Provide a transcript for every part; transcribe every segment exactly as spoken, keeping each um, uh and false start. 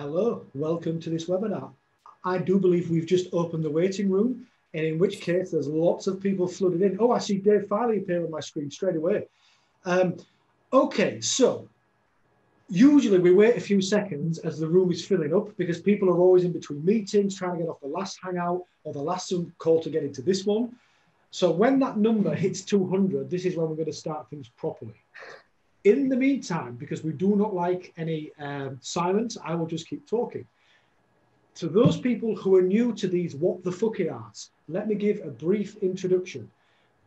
Hello, welcome to this webinar. I do believe we've just opened the waiting room, and in which case there's lots of people flooded in. Oh, I see Dave Farley appear on my screen straight away. Um, okay, so usually we wait a few seconds as the room is filling up because people are always in between meetings trying to get off the last hangout or the last Zoom call to get into this one. So when that number hits two hundred, this is when we're going to start things properly. In the meantime, because we do not like any um, silence, I will just keep talking. To those people who are new to these what the fuck it arts, let me give a brief introduction.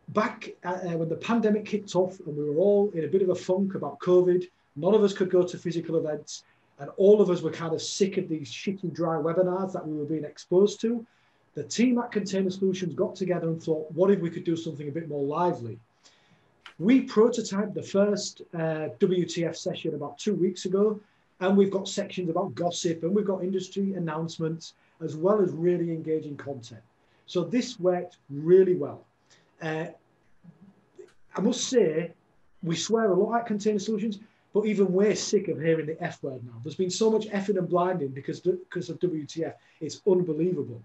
Back uh, when the pandemic kicked off and we were all in a bit of a funk about COVID, none of us could go to physical events, and all of us were kind of sick of these shitty dry webinars that we were being exposed to. The team at Container Solutions got together and thought, what if we could do something a bit more lively? We prototyped the first uh, W T F session about two weeks ago, and we've got sections about gossip, and we've got industry announcements, as well as really engaging content. So this worked really well. Uh, I must say, we swear a lot at Container Solutions, but even we're sick of hearing the F word now. There's been so much effing and blinding because, because of W T F. It's unbelievable.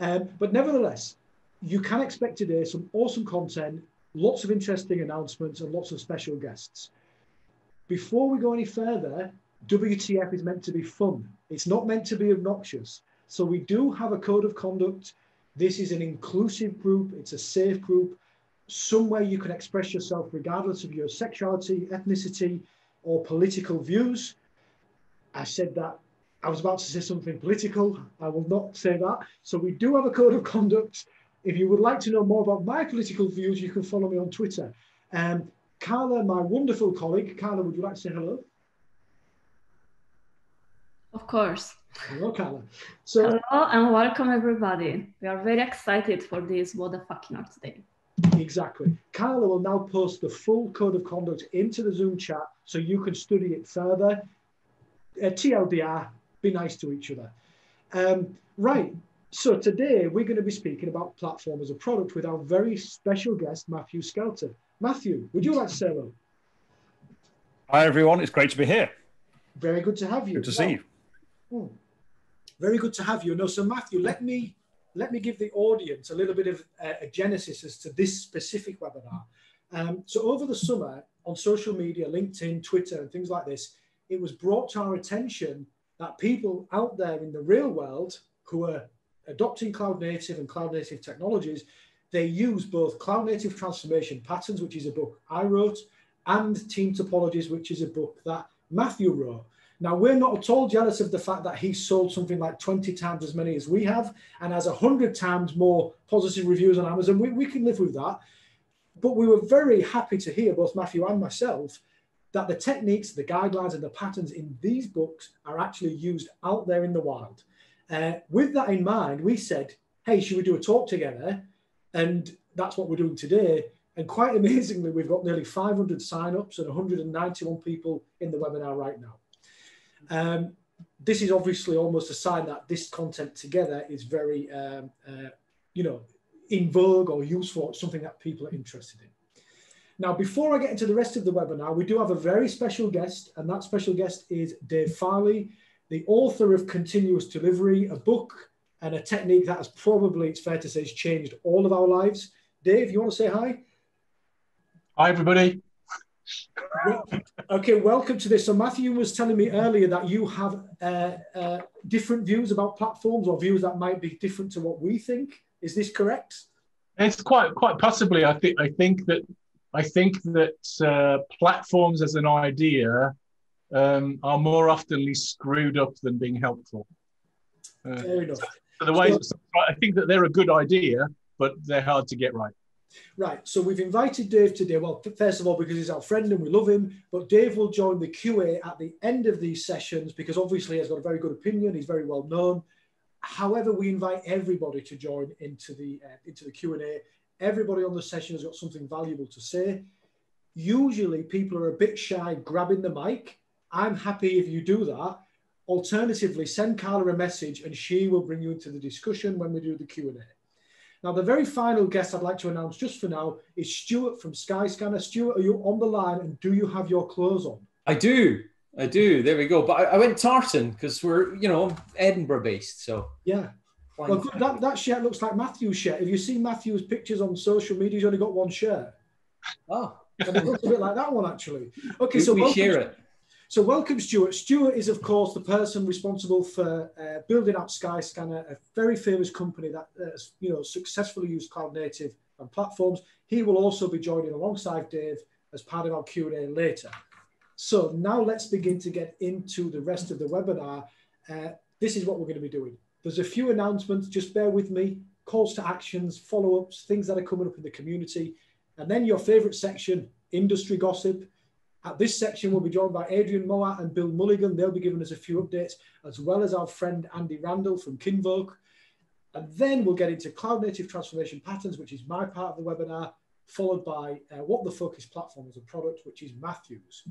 Um, but nevertheless, you can expect today some awesome content, lots of interesting announcements, and lots of special guests. Before we go any further, W T F is meant to be fun. It's not meant to be obnoxious. So we do have a code of conduct. This is an inclusive group. It's a safe group. Somewhere you can express yourself regardless of your sexuality, ethnicity, or political views. I said that. I was about to say something political. I will not say that. So we do have a code of conduct. If you would like to know more about my political views, you can follow me on Twitter. Um, Carla, my wonderful colleague, Carla, would you like to say hello? Of course. Hello, Carla. So, hello and welcome, everybody. We are very excited for this What the Fucking Art today. Exactly. Carla will now post the full code of conduct into the Zoom chat so you can study it further. Uh, T L D R, be nice to each other. Um, right. So today we're going to be speaking about platform as a product with our very special guest, Matthew Skelton. Matthew, would you like to say hello? Hi everyone, it's great to be here. Very good to have you. Good to see you. Oh, very good to have you. No, so Matthew, let me, let me give the audience a little bit of a, a genesis as to this specific webinar. Um, so over the summer on social media, LinkedIn, Twitter, and things like this, it was brought to our attention that people out there in the real world who are adopting cloud native and cloud native technologies, they use both cloud native transformation patterns, which is a book I wrote, and team topologies, which is a book that Matthew wrote. Now, we're not at all jealous of the fact that he sold something like twenty times as many as we have and has one hundred times more positive reviews on Amazon. We, we can live with that. But we were very happy to hear, both Matthew and myself, that the techniques, the guidelines, and the patterns in these books are actually used out there in the wild. Uh, with that in mind, we said, hey, should we do a talk together? And that's what we're doing today. And quite amazingly, we've got nearly five hundred signups and one hundred ninety-one people in the webinar right now. Um, this is obviously almost a sign that this content together is very, um, uh, you know, in vogue or useful, or something that people are interested in. Now, before I get into the rest of the webinar, we do have a very special guest, and that special guest is Dave Farley, the author of Continuous Delivery, a book and a technique that has probably, it's fair to say, has changed all of our lives. Dave, you want to say hi? Hi, everybody. Well, okay, welcome to this. So Matthew was telling me earlier that you have uh, uh, different views about platforms, or views that might be different to what we think. Is this correct? It's quite, quite possibly. I think, I think that, I think that uh, platforms as an idea Um, are more oftenly screwed up than being helpful. Uh, Fair enough. So the ways, so, I think that they're a good idea, but they're hard to get right. Right. So we've invited Dave today. Well, first of all, because he's our friend and we love him, but Dave will join the Q A at the end of these sessions because obviously he's got a very good opinion. He's very well known. However, we invite everybody to join into the uh, into the Q and A. Everybody on the session has got something valuable to say. Usually, people are a bit shy grabbing the mic. I'm happy if you do that. Alternatively, send Carla a message and she will bring you into the discussion when we do the Q and A. Now, the very final guest I'd like to announce just for now is Stuart from Skyscanner. Stuart, are you on the line and do you have your clothes on? I do. I do. There we go. But I, I went tartan because we're, you know, Edinburgh based. So yeah. Well, good. That, that shirt looks like Matthew's shirt. Have you seen Matthew's pictures on social media? He's only got one shirt. Oh, and it looks a bit like that one actually. Okay, we, so we welcome, share it. So welcome, Stuart. Stuart is, of course, the person responsible for uh, building up Skyscanner, a very famous company that has, you know, successfully used cloud native and platforms. He will also be joining alongside Dave as part of our Q and A later. So now let's begin to get into the rest of the webinar. Uh, this is what we're going to be doing. There's a few announcements, just bear with me, calls to actions, follow-ups, things that are coming up in the community, and then your favorite section, industry gossip. At this section, we'll be joined by Adrian Mouat and Bill Mulligan. They'll be giving us a few updates, as well as our friend Andy Randall from Kinvolk. And then we'll get into cloud native transformation patterns, which is my part of the webinar, followed by uh, what the fuck is platform as a product, which is Matthew's.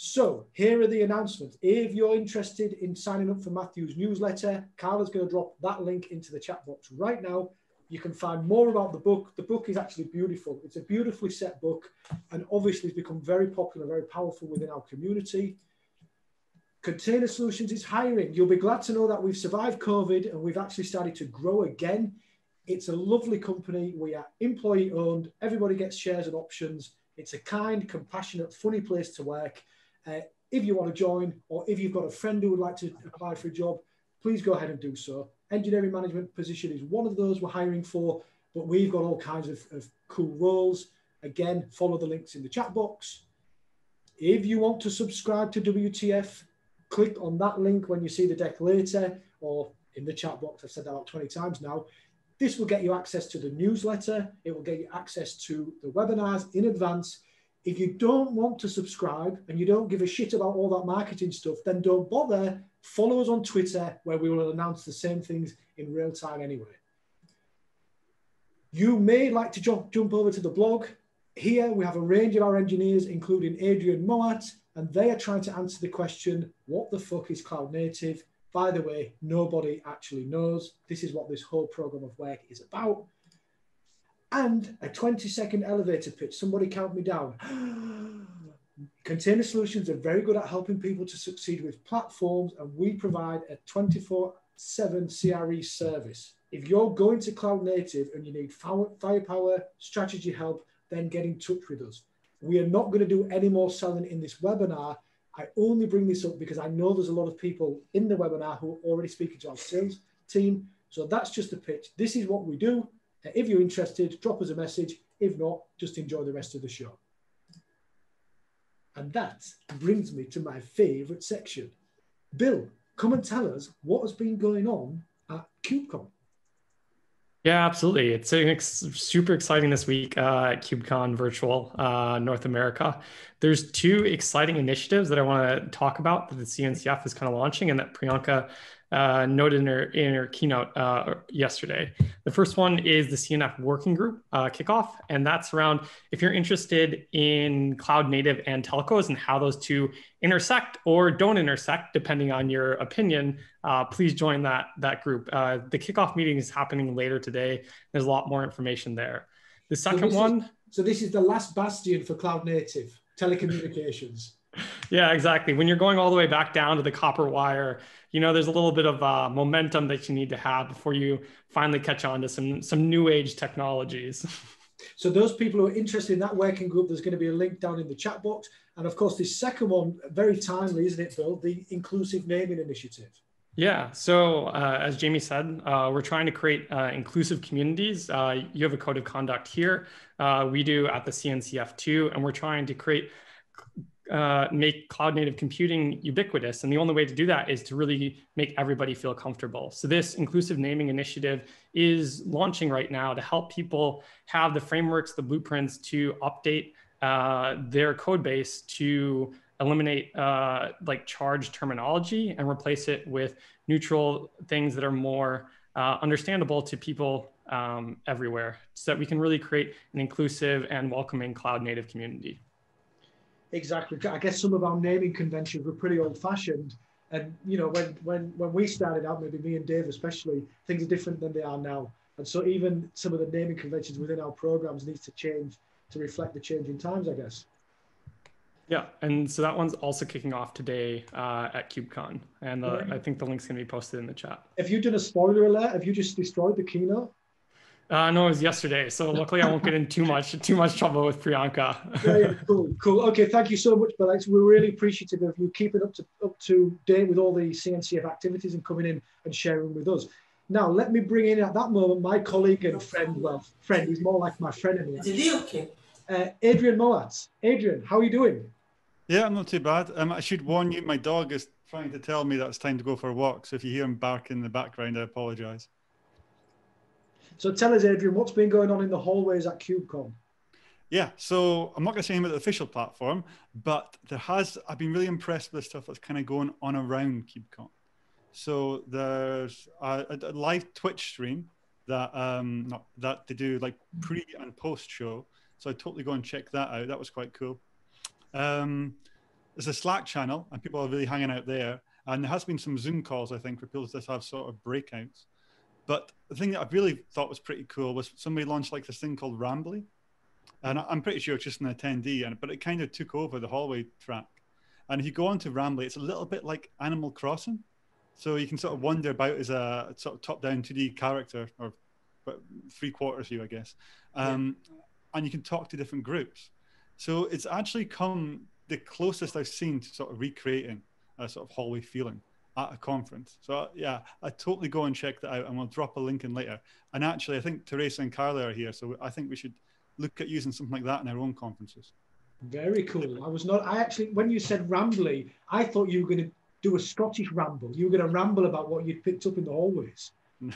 So here are the announcements. If you're interested in signing up for Matthew's newsletter, Carla's going to drop that link into the chat box right now. You can find more about the book. The book is actually beautiful. It's a beautifully set book, and obviously it's become very popular, very powerful within our community. Container Solutions is hiring. You'll be glad to know that we've survived COVID and we've actually started to grow again. It's a lovely company. We are employee owned. Everybody gets shares and options. It's a kind, compassionate, funny place to work. Uh, if you want to join, or if you've got a friend who would like to apply for a job, please go ahead and do so. Engineering management position is one of those we're hiring for, but we've got all kinds of, of cool roles. Again, follow the links in the chat box. If you want to subscribe to W T F, click on that link when you see the deck later, or in the chat box. I've said that about twenty times now. This will get you access to the newsletter. It will get you access to the webinars in advance. If you don't want to subscribe and you don't give a shit about all that marketing stuff, then don't bother. Follow us on Twitter, where we will announce the same things in real time anyway. You may like to jump, jump over to the blog. Here we have a range of our engineers, including Adrian Mouat, and they are trying to answer the question, what the fuck is cloud native? By the way, nobody actually knows. This is what this whole program of work is about. And a twenty second elevator pitch. Somebody count me down. Container Solutions are very good at helping people to succeed with platforms, and we provide a twenty four seven C R E service. If you're going to cloud native and you need firepower, strategy help, then get in touch with us. We are not going to do any more selling in this webinar. I only bring this up because I know there's a lot of people in the webinar who are already speaking to our sales team. So that's just the pitch. This is what we do. If you're interested, drop us a message. If not, just enjoy the rest of the show. And that brings me to my favorite section. Bill, come and tell us what has been going on at KubeCon. Yeah, absolutely. It's ex super exciting this week uh, at KubeCon Virtual uh, North America. There's two exciting initiatives that I want to talk about that the C N C F is kind of launching and that Priyanka Uh, noted in her, in her keynote uh, yesterday. The first one is the C N F working group uh, kickoff, and that's around if you're interested in cloud native and telcos and how those two intersect or don't intersect, depending on your opinion, uh, please join that, that group. Uh, the kickoff meeting is happening later today. There's a lot more information there. The second so one. Is, so this is the last bastion for cloud native telecommunications. Yeah, exactly. When you're going all the way back down to the copper wire, you know, there's a little bit of uh, momentum that you need to have before you finally catch on to some, some new age technologies. So those people who are interested in that working group, there's going to be a link down in the chat box. And of course, this second one, very timely, isn't it, Bill? The Inclusive Naming Initiative. Yeah. So uh, as Jamie said, uh, we're trying to create uh, inclusive communities. Uh, you have a code of conduct here. Uh, we do at the C N C F too. And we're trying to create Uh, make cloud native computing ubiquitous. And the only way to do that is to really make everybody feel comfortable. So this inclusive naming initiative is launching right now to help people have the frameworks, the blueprints to update uh, their code base to eliminate uh, like charged terminology and replace it with neutral things that are more uh, understandable to people um, everywhere, so that we can really create an inclusive and welcoming cloud native community. Exactly. I guess some of our naming conventions were pretty old-fashioned, and you know, when when when we started out, maybe me and Dave especially, things are different than they are now, and so even some of the naming conventions within our programs needs to change to reflect the changing times, I guess. Yeah, and so that one's also kicking off today uh, at KubeCon, and the, I think the link's gonna be posted in the chat. Have you done a spoiler alert? Have you just destroyed the keynote? Uh, no, it was yesterday. So luckily, I won't get in too much too much trouble with Priyanka. Very cool, cool. Okay, thank you so much, Bill. We're really appreciative of you keeping up to up to date with all the C N C F activities and coming in and sharing with us. Now, let me bring in at that moment my colleague and friend, well, friend, he's more like my friend anyway. Uh, Adrian Mouat. Adrian, how are you doing? Yeah, I'm not too bad. Um, I should warn you, my dog is trying to tell me that it's time to go for a walk. So if you hear him bark in the background, I apologize. So tell us, Adrian, what's been going on in the hallways at KubeCon? Yeah, so I'm not going to say anything about the official platform, but there has, I've been really impressed with the stuff that's kind of going on around KubeCon. So there's a, a, a live Twitch stream that, um, not, that they do like pre and post show. So I totally go and check that out. That was quite cool. Um, there's a Slack channel and people are really hanging out there. And there has been some Zoom calls, I think, for people to have sort of breakouts. But the thing that I really thought was pretty cool was somebody launched like this thing called Rambly. And I'm pretty sure it's just an attendee, and but it kind of took over the hallway track. And if you go onto Rambly, it's a little bit like Animal Crossing. So you can sort of wander about as a sort of top-down two D character, or three-quarters view, I guess. Um, yeah. And you can talk to different groups. So it's actually come the closest I've seen to sort of recreating a sort of hallway feeling at a conference. So yeah, I totally go and check that out, and we'll drop a link in later. And actually, I think Teresa and Carla are here, so I think we should look at using something like that in our own conferences. Very cool. I was not, I actually, when you said Rambly, I thought you were going to do a Scottish ramble. You were going to ramble about what you'd picked up in the hallways. No,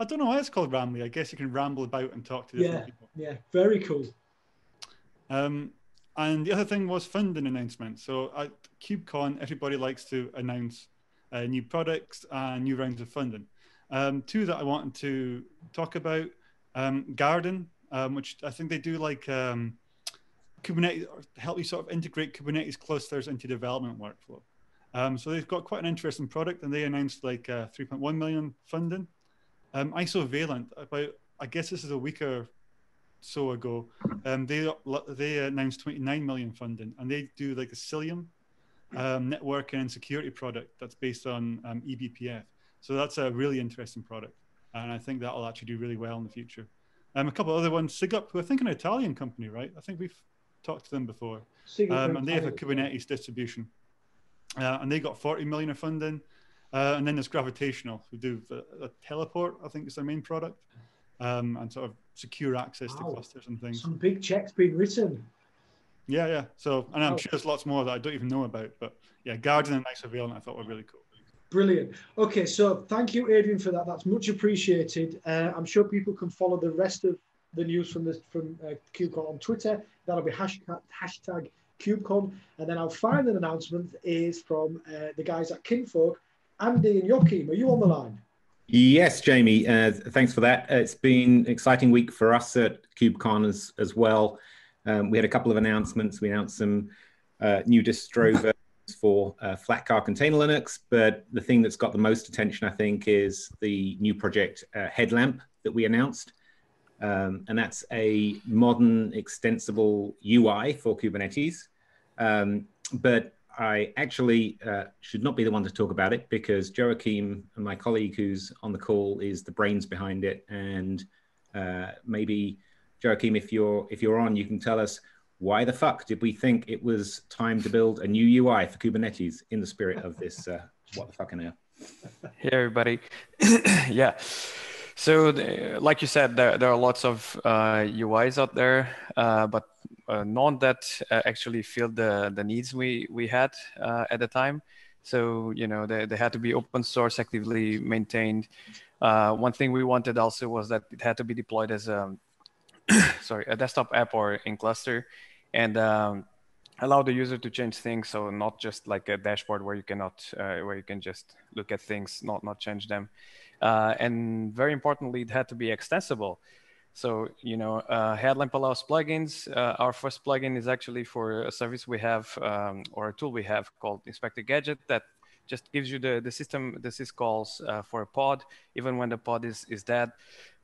I don't know why it's called Rambly. I guess you can ramble about and talk to different yeah, people. Yeah, very cool. Um, and the other thing was funding announcements. So at KubeCon, everybody likes to announce uh, new products and new rounds of funding. Um, two that I wanted to talk about, um, Garden, um, which I think they do like um, Kubernetes, or help you sort of integrate Kubernetes clusters into development workflow. Um, so they've got quite an interesting product, and they announced like uh, three point one million funding. Um, Isovalent, about, I guess this is a week or so ago, um, they, they announced twenty-nine million funding, and they do like a Cilium um, networking and security product that's based on um, E B P F. So that's a really interesting product, and I think that'll actually do really well in the future. Um, a couple other ones, SigUp, who I think an Italian company, right? I think we've talked to them before. Um, and they have a Kubernetes distribution. Uh, and they got forty million of funding. Uh, and then there's Gravitational, who do a, a teleport, I think is their main product, um, and sort of secure access wow. to clusters and things. Some big checks being written. Yeah, yeah. So, and I'm wow. sure there's lots more that I don't even know about, but yeah, Garden and Isovalent I thought were really cool. Brilliant. Okay, so thank you, Adrian, for that. That's much appreciated. Uh, I'm sure people can follow the rest of the news from, this, from uh, KubeCon on Twitter. That'll be hashtag, hashtag KubeCon. And then our final announcement is from uh, the guys at Kinfolk, Andy and Joachim. Are you on the line? Yes, Jamie. Uh, thanks for that. It's been an exciting week for us at KubeCon as, as well. Um, we had a couple of announcements. We announced some uh, new distro versions for uh, Flatcar Container Linux, but the thing that's got the most attention, I think, is the new project uh, Headlamp that we announced. Um, and that's a modern, extensible U I for Kubernetes. Um, but I actually uh, should not be the one to talk about it, because Joachim, my colleague who's on the call, is the brains behind it. And uh, maybe Joachim, if you're if you're on, you can tell us why the fuck did we think it was time to build a new U I for Kubernetes in the spirit of this uh, what the fucking hell? Hey everybody, yeah. So, the, like you said, there, there are lots of uh, U Is out there, uh, but uh, none that uh, actually filled the, the needs we, we had uh, at the time. So, you know, they, they had to be open source, actively maintained. Uh, one thing we wanted also was that it had to be deployed as a, sorry, a desktop app or in cluster, and um, allow the user to change things. So not just like a dashboard where you cannot, uh, where you can just look at things, not, not change them. Uh, and very importantly, it had to be extensible. So, you know, uh, Headlamp allows plugins. Uh, our first plugin is actually for a service we have, um, or a tool we have called Inspector Gadget, that just gives you the, the system, the syscalls uh, for a pod, even when the pod is, is dead.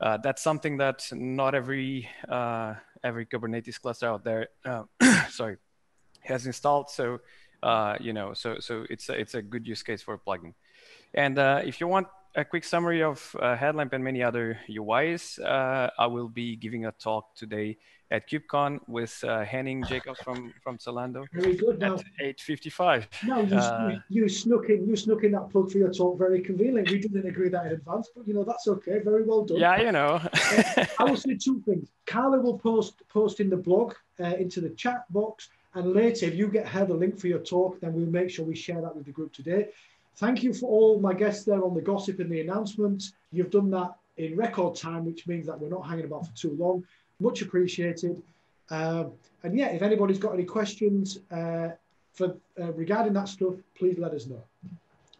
Uh, that's something that not every, uh, every Kubernetes cluster out there, uh, sorry, has installed. So, uh, you know, so so it's a, it's a good use case for a plugin. And uh, if you want a quick summary of uh, Headlamp and many other U Is, uh, I will be giving a talk today at KubeCon with uh, Henning Jacobs from from Zalando. Very good. Now, eight fifty-five. No, you, uh, you, you snuck in you snuck in that plug for your talk very conveniently. We didn't agree that in advance, but you know that's okay. Very well done. Yeah, you know. uh, I will say two things. Carla will post post in the blog uh, into the chat box, and later if you get her the link for your talk, then we'll make sure we share that with the group today. Thank you for all my guests there on the gossip and the announcements. You've done that in record time, which means that we're not hanging about for too long. Much appreciated. Uh, and yeah, if anybody's got any questions uh, for uh, regarding that stuff, please let us know.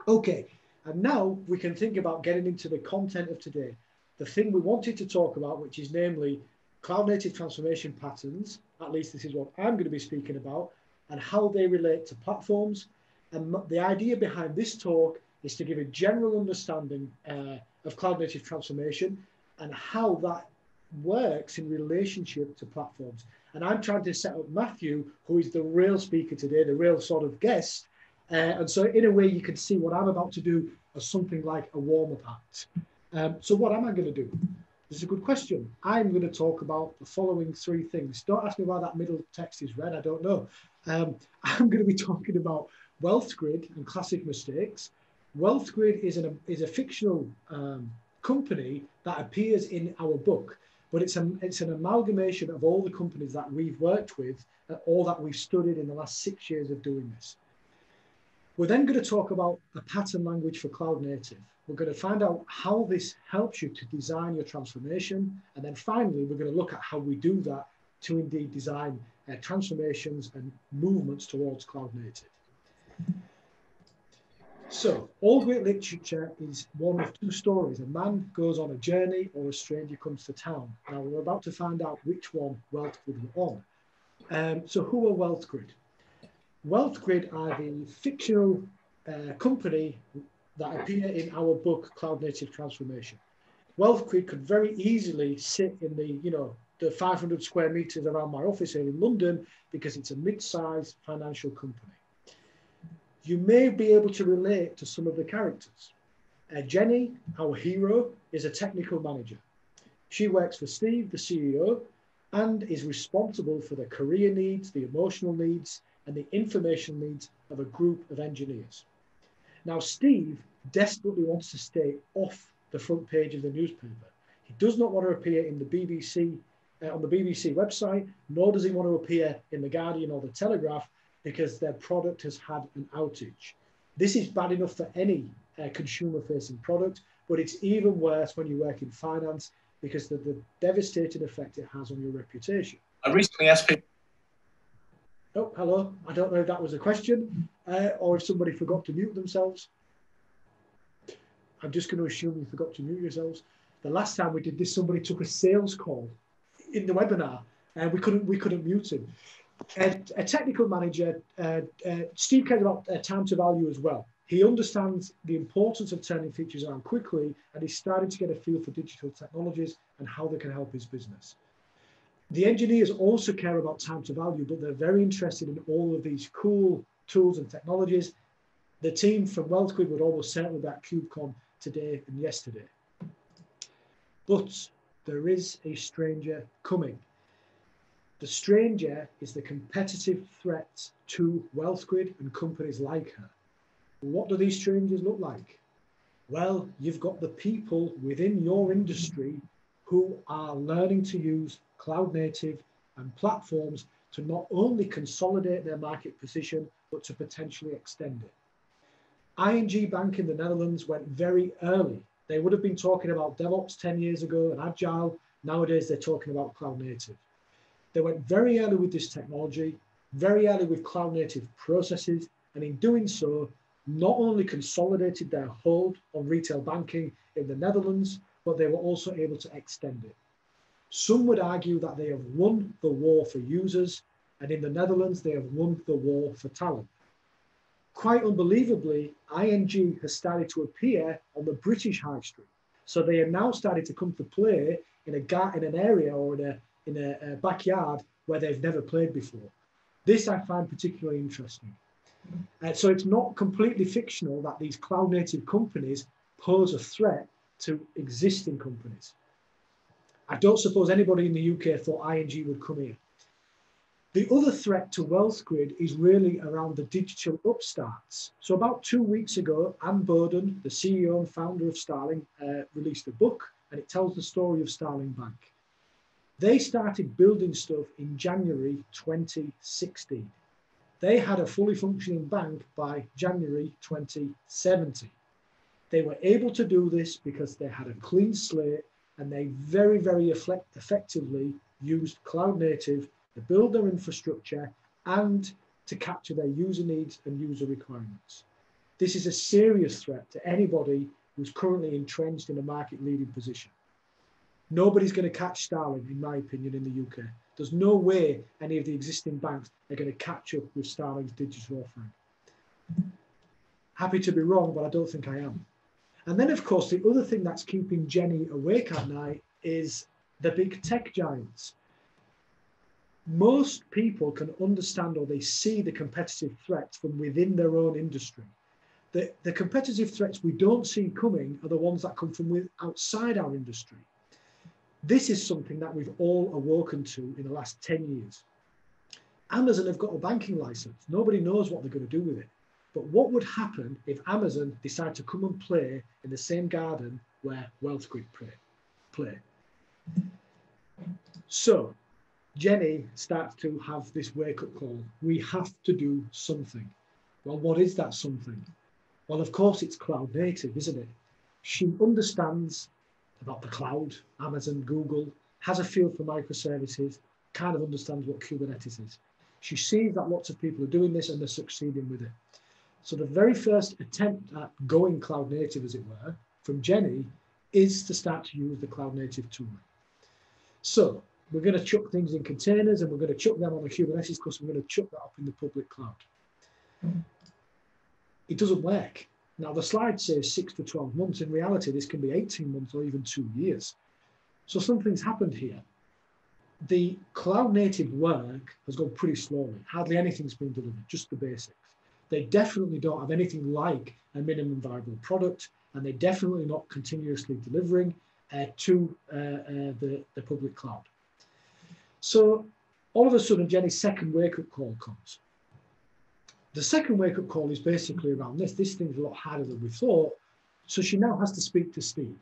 Okay, and now we can think about getting into the content of today. The thing we wanted to talk about, which is namely cloud-native transformation patterns, at least this is what I'm going to be speaking about, and how they relate to platforms. And the idea behind this talk is to give a general understanding uh, of cloud-native transformation and how that works in relationship to platforms. And I'm trying to set up Matthew, who is the real speaker today, the real sort of guest. Uh, and so in a way, you can see what I'm about to do as something like a warm-up act. Um, so what am I going to do? This is a good question. I'm going to talk about the following three things. Don't ask me why that middle text is red. I don't know. Um, I'm going to be talking about WealthGrid and classic mistakes. WealthGrid is, an, is a fictional um, company that appears in our book, but it's an, it's an amalgamation of all the companies that we've worked with, uh, all that we've studied in the last six years of doing this. We're then going to talk about a pattern language for cloud native. We're going to find out how this helps you to design your transformation. And then finally, we're going to look at how we do that to indeed design uh, transformations and movements towards cloud native. So, all great literature is one of two stories. A man goes on a journey or a stranger comes to town. Now, we're about to find out which one WealthGrid were on. Um, so, who are WealthGrid? WealthGrid are the fictional uh, company that appear in our book, Cloud Native Transformation. WealthGrid could very easily sit in the, you know, the five hundred square meters around my office here in London because it's a mid-sized financial company. You may be able to relate to some of the characters. Uh, Jenny, our hero, is a technical manager. She works for Steve, the C E O, and is responsible for the career needs, the emotional needs, and the information needs of a group of engineers. Now, Steve desperately wants to stay off the front page of the newspaper. He does not want to appear in the B B C, uh, on the B B C website, nor does he want to appear in the Guardian or the Telegraph, because their product has had an outage. This is bad enough for any uh, consumer-facing product, but it's even worse when you work in finance because of the devastating effect it has on your reputation. I recently asked people... Oh, hello. I don't know if that was a question uh, or if somebody forgot to mute themselves. I'm just going to assume you forgot to mute yourselves. The last time we did this, somebody took a sales call in the webinar and we couldn't, we couldn't mute him. A, a technical manager, uh, uh, Steve cares about uh, time to value as well. He understands the importance of turning features around quickly, and he's starting to get a feel for digital technologies and how they can help his business. The engineers also care about time to value, but they're very interested in all of these cool tools and technologies. The team from WealthGrid would almost certainly be at KubeCon today and yesterday. But there is a stranger coming. The stranger is the competitive threat to WealthGrid and companies like her. What do these strangers look like? Well, you've got the people within your industry who are learning to use cloud native and platforms to not only consolidate their market position, but to potentially extend it. I N G Bank in the Netherlands went very early. They would have been talking about DevOps ten years ago and Agile. Nowadays, they're talking about cloud native. They went very early with this technology, very early with cloud-native processes, and in doing so, not only consolidated their hold on retail banking in the Netherlands, but they were also able to extend it. Some would argue that they have won the war for users, and in the Netherlands, they have won the war for talent. Quite unbelievably, I N G has started to appear on the British high street. So they have now started to come to play in, a, in an area or in a in a, a backyard where they've never played before. This I find particularly interesting. Uh, so it's not completely fictional that these cloud native companies pose a threat to existing companies. I don't suppose anybody in the U K thought I N G would come here. The other threat to WealthGrid is really around the digital upstarts. So about two weeks ago, Anne Bowden, the C E O and founder of Starling, uh, released a book, and it tells the story of Starling Bank. They started building stuff in January twenty sixteen. They had a fully functioning bank by January twenty seventeen. They were able to do this because they had a clean slate, and they very, very effect effectively used cloud native to build their infrastructure and to capture their user needs and user requirements. This is a serious threat to anybody who's currently entrenched in a market leading position. Nobody's going to catch Starling, in my opinion, in the U K. There's no way any of the existing banks are going to catch up with Starling's digital offering. Happy to be wrong, but I don't think I am. And then, of course, the other thing that's keeping Jenny awake at night is the big tech giants. Most people can understand, or they see the competitive threats from within their own industry. The, the competitive threats we don't see coming are the ones that come from outside our industry. This is something that we've all awoken to in the last ten years. Amazon have got a banking license. Nobody knows what they're going to do with it. But what would happen if Amazon decided to come and play in the same garden where WealthGrid play, play? So Jenny starts to have this wake-up call. We have to do something. Well, what is that something? Well, of course, it's cloud native, isn't it? She understands about the cloud, Amazon, Google, has a feel for microservices, kind of understands what Kubernetes is. She sees that lots of people are doing this and they're succeeding with it. So the very first attempt at going cloud native, as it were, from Jenny is to start to use the cloud native tooling. So we're going to chuck things in containers and we're going to chuck them on the Kubernetes because we're going to chuck that up in the public cloud. It doesn't work. Now, the slide says six to twelve months. In reality, this can be eighteen months or even two years. So something's happened here. The cloud native work has gone pretty slowly. Hardly anything's been delivered, just the basics. They definitely don't have anything like a minimum viable product, and they're definitely not continuously delivering uh, to uh, uh, the, the public cloud. So all of a sudden, Jenny's second wake-up call comes. The second wake-up call is basically around this. This thing's a lot harder than we thought. So she now has to speak to Steve.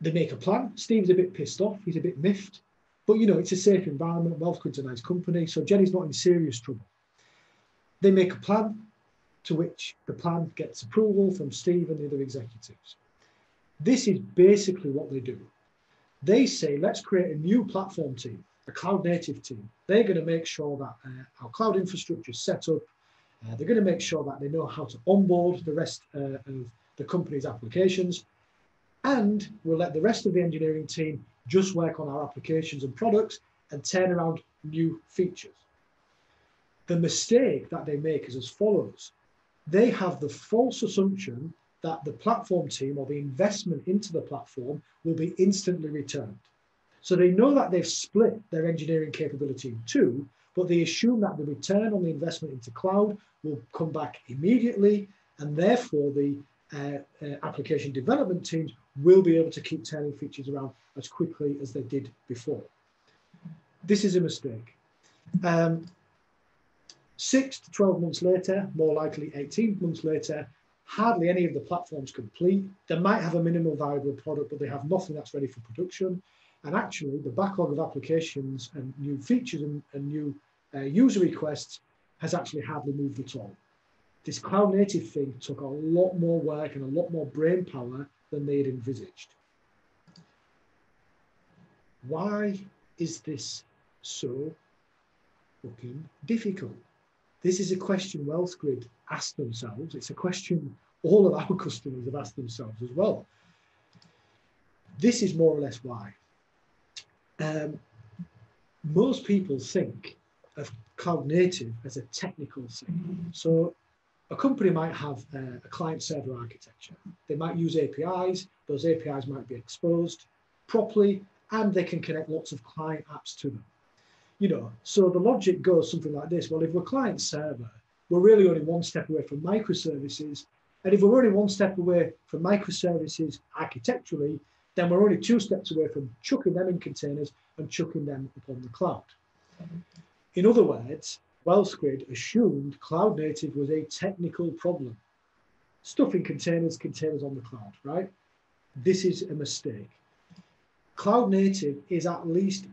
They make a plan. Steve's a bit pissed off. He's a bit miffed. But, you know, it's a safe environment. WealthGrid's a nice company. So Jenny's not in serious trouble. They make a plan, to which the plan gets approval from Steve and the other executives. This is basically what they do. They say, let's create a new platform team. A cloud native team. They're going to make sure that uh, our cloud infrastructure is set up. Uh, they're going to make sure that they know how to onboard the rest uh, of the company's applications. And we'll let the rest of the engineering team just work on our applications and products and turn around new features. The mistake that they make is as follows. They have the false assumption that the platform team or the investment into the platform will be instantly returned. So they know that they've split their engineering capability in two, but they assume that the return on the investment into cloud will come back immediately, and therefore the uh, uh, application development teams will be able to keep turning features around as quickly as they did before. This is a mistake. Um, six to twelve months later, more likely eighteen months later, hardly any of the platforms complete. They might have a minimal viable product, but they have nothing that's ready for production. And actually, the backlog of applications and new features and, and new uh, user requests has actually hardly moved at all. This cloud native thing took a lot more work and a lot more brain power than they had envisaged. Why is this so fucking difficult? This is a question WealthGrid asked themselves. It's a question all of our customers have asked themselves as well. This is more or less why. Um, most people think of cloud native as a technical thing. So a company might have uh, a client-server architecture. They might use A P Is. Those A P Is might be exposed properly, and they can connect lots of client apps to them. you know, so the logic goes something like this. Well, if we're client server, we're really only one step away from microservices. And if we're only one step away from microservices architecturally, then we're only two steps away from chucking them in containers and chucking them upon the cloud. In other words, WealthGrid assumed cloud native was a technical problem. Stuff in containers, containers on the cloud, right? This is a mistake. Cloud native is at least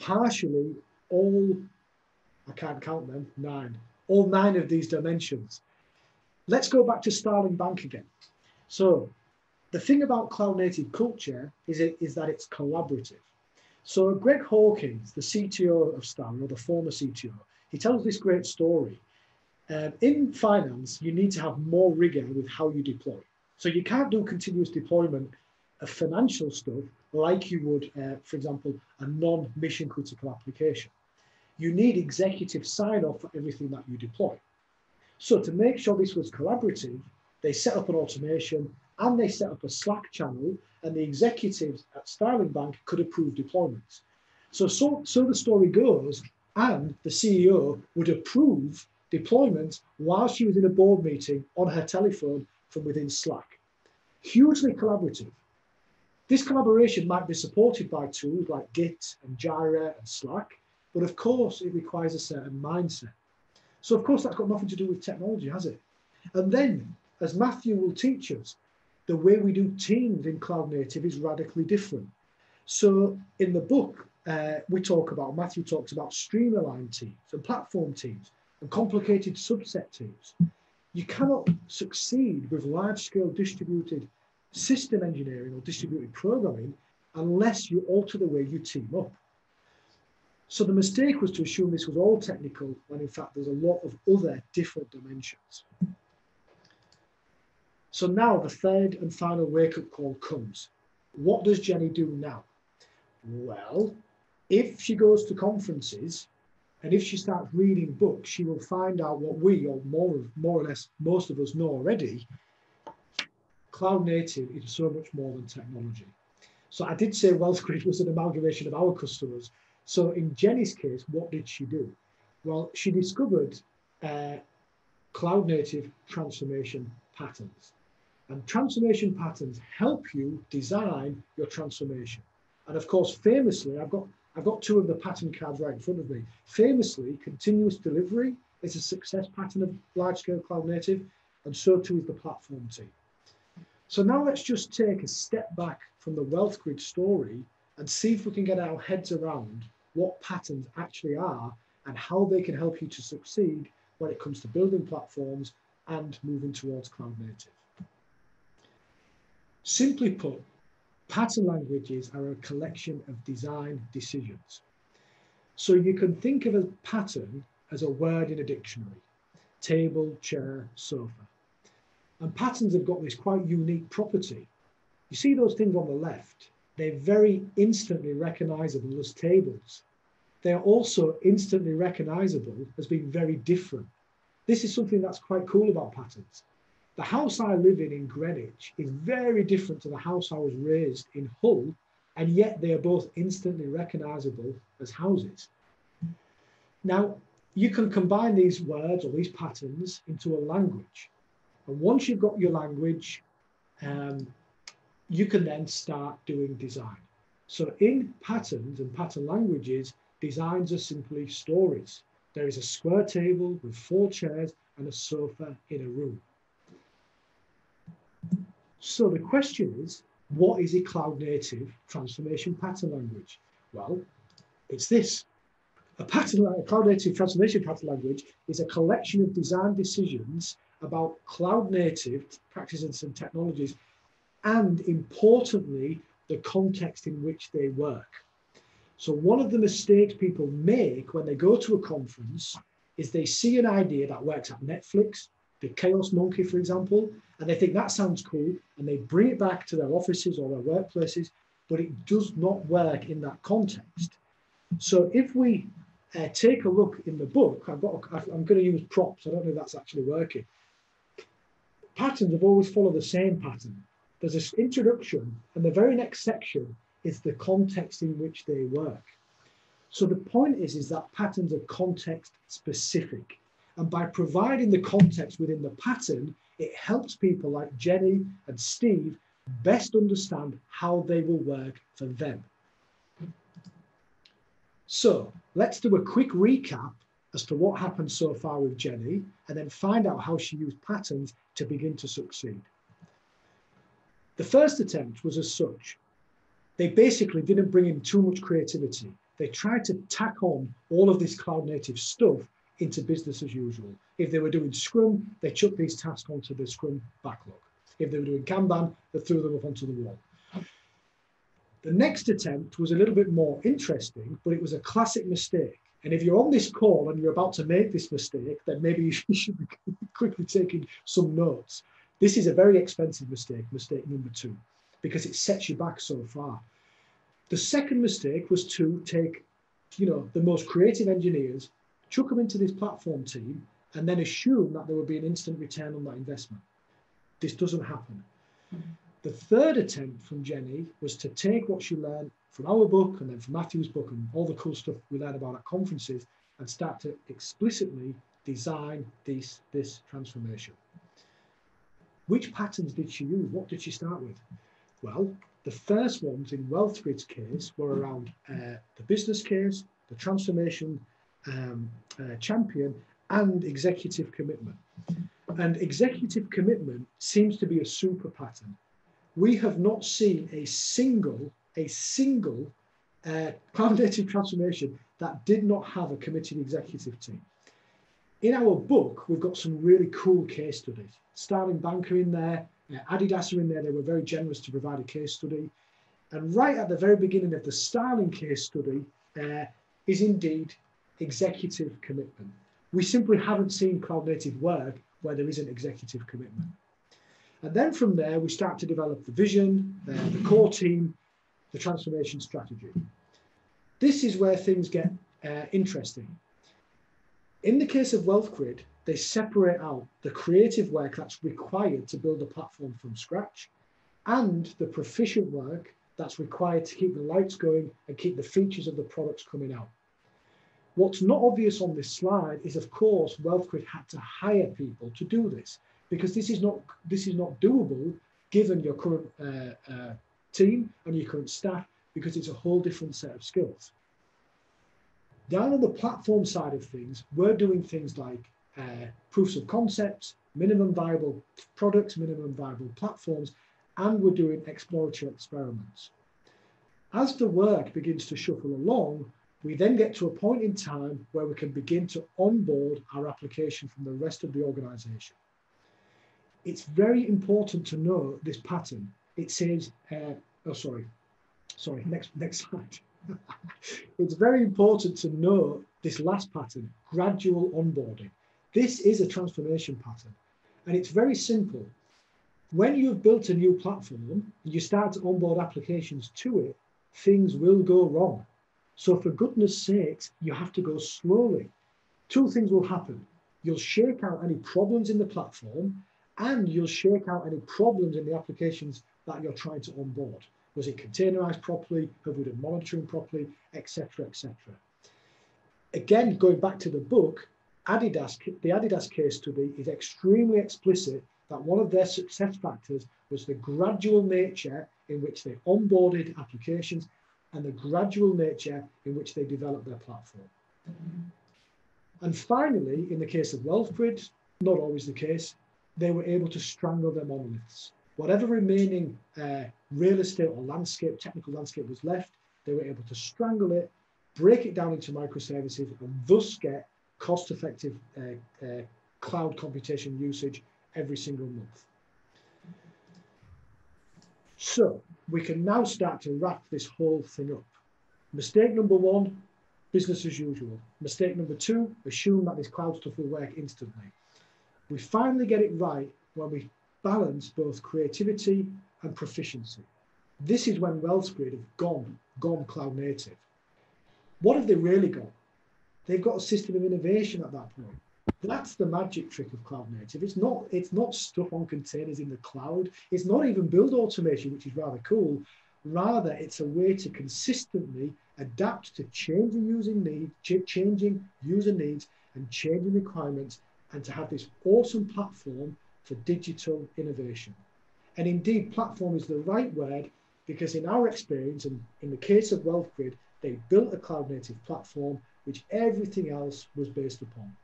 partially all, I can't count them, nine, all nine of these dimensions. Let's go back to Starling Bank again. So the thing about cloud native culture is, it, is that it's collaborative. So Greg Hawkins, the C T O of Starling, or the former C T O, he tells this great story. Uh, in finance, you need to have more rigor with how you deploy. So you can't do continuous deployment of financial stuff like you would, uh, for example, a non-mission critical application. You need executive sign-off for everything that you deploy. So to make sure this was collaborative, they set up an automation and they set up a Slack channel, and the executives at Starling Bank could approve deployments. So, so, so the story goes, and the C E O would approve deployments while she was in a board meeting on her telephone from within Slack. Hugely collaborative. This collaboration might be supported by tools like Git and Jira and Slack, but of course it requires a certain mindset. So of course that's got nothing to do with technology, has it? And then, as Matthew will teach us, the way we do teams in cloud native is radically different. So in the book, uh, we talk about, Matthew talks about streamlined teams and platform teams and complicated subset teams. You cannot succeed with large-scale distributed system engineering or distributed programming unless you alter the way you team up. So the mistake was to assume this was all technical, when in fact there's a lot of other different dimensions. So now the third and final wake-up call comes. What does Jenny do now? Well, if she goes to conferences and if she starts reading books, she will find out what we, or more, more or less most of us know already. Cloud native is so much more than technology. So I did say WealthGrid was an amalgamation of our customers. So in Jenny's case, what did she do? Well, she discovered uh, cloud native transformation patterns. And transformation patterns help you design your transformation. And of course, famously, I've got, I've got two of the pattern cards right in front of me. Famously, continuous delivery is a success pattern of large-scale cloud native, and so too is the platform team. So now let's just take a step back from the WealthGrid story and see if we can get our heads around what patterns actually are and how they can help you to succeed when it comes to building platforms and moving towards cloud native. Simply put, pattern languages are a collection of design decisions. So you can think of a pattern as a word in a dictionary: table, chair, sofa. And patterns have got this quite unique property. You see those things on the left, they're very instantly recognizable as tables. They're also instantly recognizable as being very different. This is something that's quite cool about patterns. The house I live in in Greenwich is very different to the house I was raised in Hull, and yet they are both instantly recognizable as houses. Now, you can combine these words or these patterns into a language. And once you've got your language, um, you can then start doing design. So in patterns and pattern languages, designs are simply stories. There is a square table with four chairs and a sofa in a room. So the question is, what is a cloud native transformation pattern language? Well, it's this. A, pattern, a cloud native transformation pattern language is a collection of design decisions about cloud native practices and technologies, and importantly, the context in which they work. So one of the mistakes people make when they go to a conference is they see an idea that works at Netflix, the Chaos Monkey, for example, and they think that sounds cool, and they bring it back to their offices or their workplaces, but it does not work in that context. So if we uh, take a look in the book, I've got a, I'm going to use props, I don't know if that's actually working. Patterns have always followed the same pattern. There's this introduction, and the very next section is the context in which they work. So the point is, is that patterns are context specific. And by providing the context within the pattern, it helps people like Jenny and Steve best understand how they will work for them. So let's do a quick recap as to what happened so far with Jenny, and then find out how she used patterns to begin to succeed. The first attempt was as such. They basically didn't bring in too much creativity. They tried to tack on all of this cloud native stuff into business as usual. If they were doing Scrum, they chucked these tasks onto the Scrum backlog. If they were doing Kanban, they threw them up onto the wall. The next attempt was a little bit more interesting, but it was a classic mistake. And if you're on this call and you're about to make this mistake, then maybe you should be quickly taking some notes. This is a very expensive mistake, mistake number two, because it sets you back so far. The second mistake was to take, you know, the most creative engineers, chuck them into this platform team, and then assume that there would be an instant return on that investment. This doesn't happen. The third attempt from Jenny was to take what she learned from our book and then from Matthew's book and all the cool stuff we learn about at conferences and start to explicitly design this, this transformation. Which patterns did she use? What did she start with? Well, the first ones in WealthGrid's case were around uh, the business case, the transformation um, uh, champion, and executive commitment. And executive commitment seems to be a super pattern. We have not seen a single, a single uh, cloud native transformation that did not have a committed executive team. In our book, we've got some really cool case studies. Starling Bank are in there, uh, Adidas are in there. They were very generous to provide a case study. And right at the very beginning of the Starling case study uh, is indeed executive commitment. We simply haven't seen cloud native work where there isn't executive commitment. And then from there, we start to develop the vision, the, the core team, the transformation strategy. This is where things get uh, interesting. In the case of WealthGrid, they separate out the creative work that's required to build a platform from scratch and the proficient work that's required to keep the lights going and keep the features of the products coming out. What's not obvious on this slide is, of course, WealthGrid had to hire people to do this, because this is not, this is not doable given your current uh, uh, team and your current staff, because it's a whole different set of skills. Down on the platform side of things, we're doing things like uh, proofs of concepts, minimum viable products, minimum viable platforms, and we're doing exploratory experiments. As the work begins to shuffle along, we then get to a point in time where we can begin to onboard our application from the rest of the organization. It's very important to know this pattern. It says, uh, oh, sorry, sorry, next, next slide. It's very important to know this last pattern, gradual onboarding. This is a transformation pattern, and it's very simple. When you've built a new platform and you start to onboard applications to it, things will go wrong. So for goodness sakes, you have to go slowly. Two things will happen. You'll shake out any problems in the platform, and you'll shake out any problems in the applications that you're trying to onboard. Was it containerized properly? Have we done monitoring properly? Etc, et cetera. Again, going back to the book, Adidas, the Adidas case study is extremely explicit that one of their success factors was the gradual nature in which they onboarded applications and the gradual nature in which they developed their platform. And finally, in the case of WealthGrid, not always the case, they were able to strangle their monoliths. Whatever remaining uh, real estate or landscape, technical landscape was left, they were able to strangle it, break it down into microservices, and thus get cost-effective uh, uh, cloud computation usage every single month. So we can now start to wrap this whole thing up. Mistake number one, business as usual. Mistake number two, assume that this cloud stuff will work instantly. We finally get it right when we balance both creativity and proficiency. This is when WealthGrid have gone, gone cloud native. What have they really got? They've got a system of innovation at that point. That's the magic trick of cloud native. It's not, it's not stuff on containers in the cloud. It's not even build automation, which is rather cool. Rather, it's a way to consistently adapt to changing user needs, changing user needs and changing requirements, and to have this awesome platform for digital innovation. And indeed, platform is the right word, because in our experience, and in the case of WealthGrid, they built a cloud-native platform which everything else was based upon.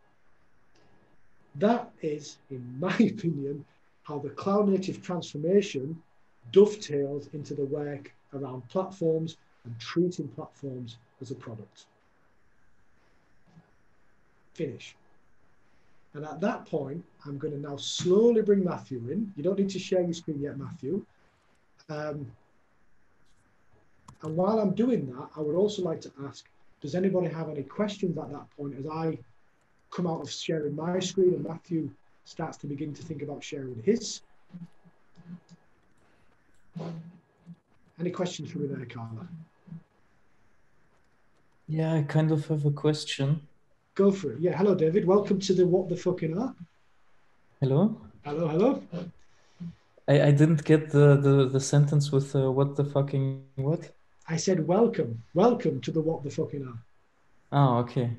That is, in my opinion, how the cloud-native transformation dovetails into the work around platforms and treating platforms as a product. Finish. And at that point, I'm going to now slowly bring Matthew in. You don't need to share your screen yet, Matthew. Um, and while I'm doing that, I would also like to ask, does anybody have any questions at that point as I come out of sharing my screen and Matthew starts to begin to think about sharing his? Any questions for me there, Carla? Yeah, I kind of have a question. Go for it. Yeah, hello, David. Welcome to the What the Fucking Are. Hello. Hello, hello. I, I didn't get the, the, the sentence with uh, what the fucking what? I said welcome. Welcome to the What the Fucking Are. Oh, okay.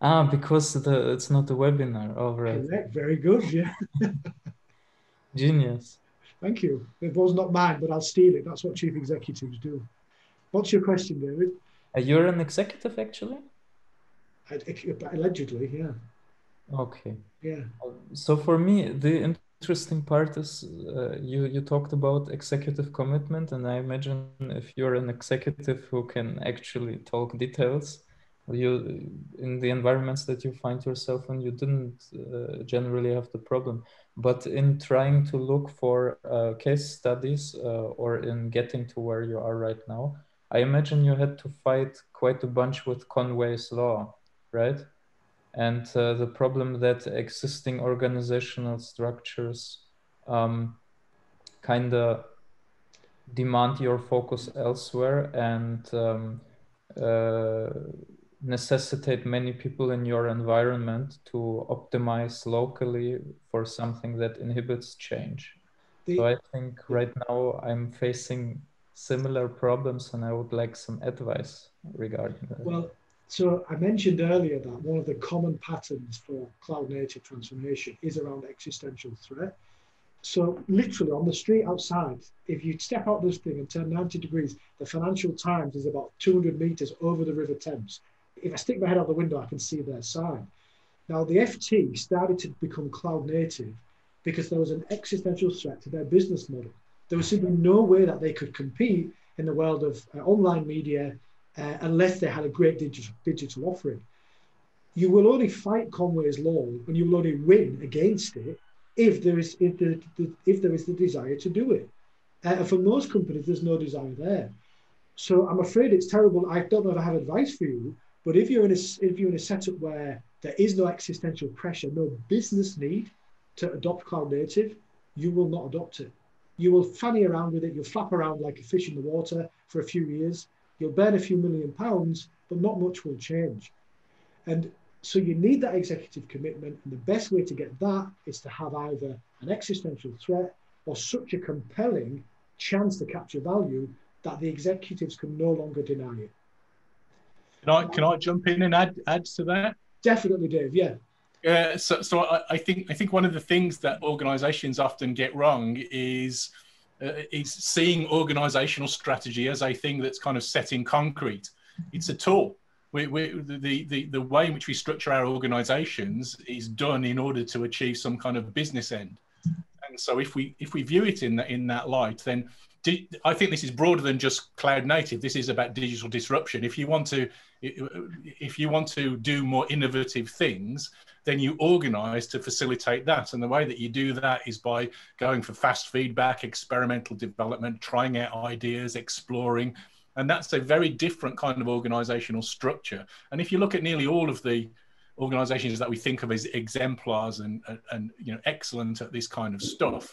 Ah, because the, it's not a webinar. All right. Correct. Very good, yeah. Genius. Thank you. It was not mine, but I'll steal it. That's what chief executives do. What's your question, David? Uh, you're an executive, actually? Allegedly, yeah. Okay. Yeah. So for me, the interesting part is uh, you, you talked about executive commitment, and I imagine if you're an executive who can actually talk details, you in the environments that you find yourself in, you didn't uh, generally have the problem. But in trying to look for uh, case studies uh, or in getting to where you are right now, I imagine you had to fight quite a bunch with Conway's Law, right? And uh, the problem that existing organizational structures um, kind of demand your focus elsewhere and um, uh, necessitate many people in your environment to optimize locally for something that inhibits change. The, so I think right now I'm facing similar problems and I would like some advice regarding that. Well, so I mentioned earlier that one of the common patterns for cloud native transformation is around existential threat. So literally on the street outside, if you step out this thing and turn ninety degrees, the Financial Times is about two hundred meters over the River Thames. If I stick my head out the window, I can see their sign. Now the F T started to become cloud native because there was an existential threat to their business model. There was simply no way that they could compete in the world of uh, online media Uh, unless they had a great digital, digital offering. You will only fight Conway's Law and you will only win against it if there is, if the, the, if there is the desire to do it. Uh, and for most companies, there's no desire there. So I'm afraid it's terrible. I don't know if I have advice for you, but if you're in a, if you're in a setup where there is no existential pressure, no business need to adopt cloud native, you will not adopt it. You will fanny around with it. You'll flap around like a fish in the water for a few years. You'll burn a few million pounds, but not much will change. And so you need that executive commitment. And the best way to get that is to have either an existential threat or such a compelling chance to capture value that the executives can no longer deny it. Can I, can I jump in and add, add to that? Definitely, Dave, yeah. Uh, so so I, I, think, I think one of the things that organizations often get wrong is Uh, is seeing organizational strategy as a thing that's kind of set in concrete. It's a tool. We, we, the, the, the way in which we structure our organizations is done in order to achieve some kind of business end. And so if we, if we view it in that, in that light, then do, I think this is broader than just cloud native. This is about digital disruption. If you want to, if you want to do more innovative things, then you organize to facilitate that. And the way that you do that is by going for fast feedback, experimental development, trying out ideas, exploring. And that's a very different kind of organizational structure. And if you look at nearly all of the organizations that we think of as exemplars and, and, and you know, excellent at this kind of stuff,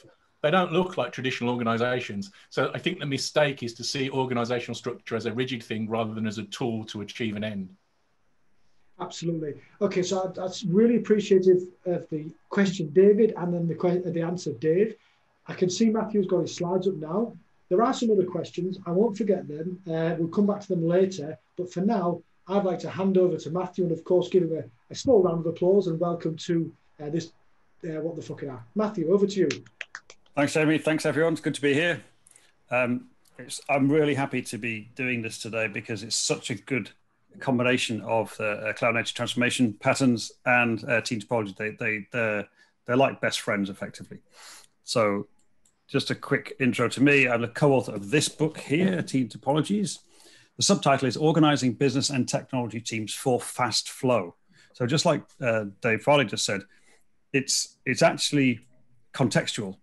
they don't look like traditional organizations. So I think the mistake is to see organizational structure as a rigid thing rather than as a tool to achieve an end. Absolutely. Okay, so that's really appreciative of the question, David, and then the, the answer, Dave. I can see Matthew's got his slides up now. There are some other questions. I won't forget them. Uh, we'll come back to them later. But for now, I'd like to hand over to Matthew and, of course, give him a, a small round of applause and welcome to uh, this, uh, what the fuck it are. Matthew, over to you. Thanks, Amy. Thanks, everyone. It's good to be here. Um, it's, I'm really happy to be doing this today because it's such a good combination of uh, uh, cloud native transformation patterns and uh, team topology. They, they, they're, they're like best friends, effectively. So just a quick intro to me. I'm the co-author of this book here, Team Topologies. The subtitle is Organizing Business and Technology Teams for Fast Flow. So just like uh, Dave Farley just said, it's, it's actually contextual.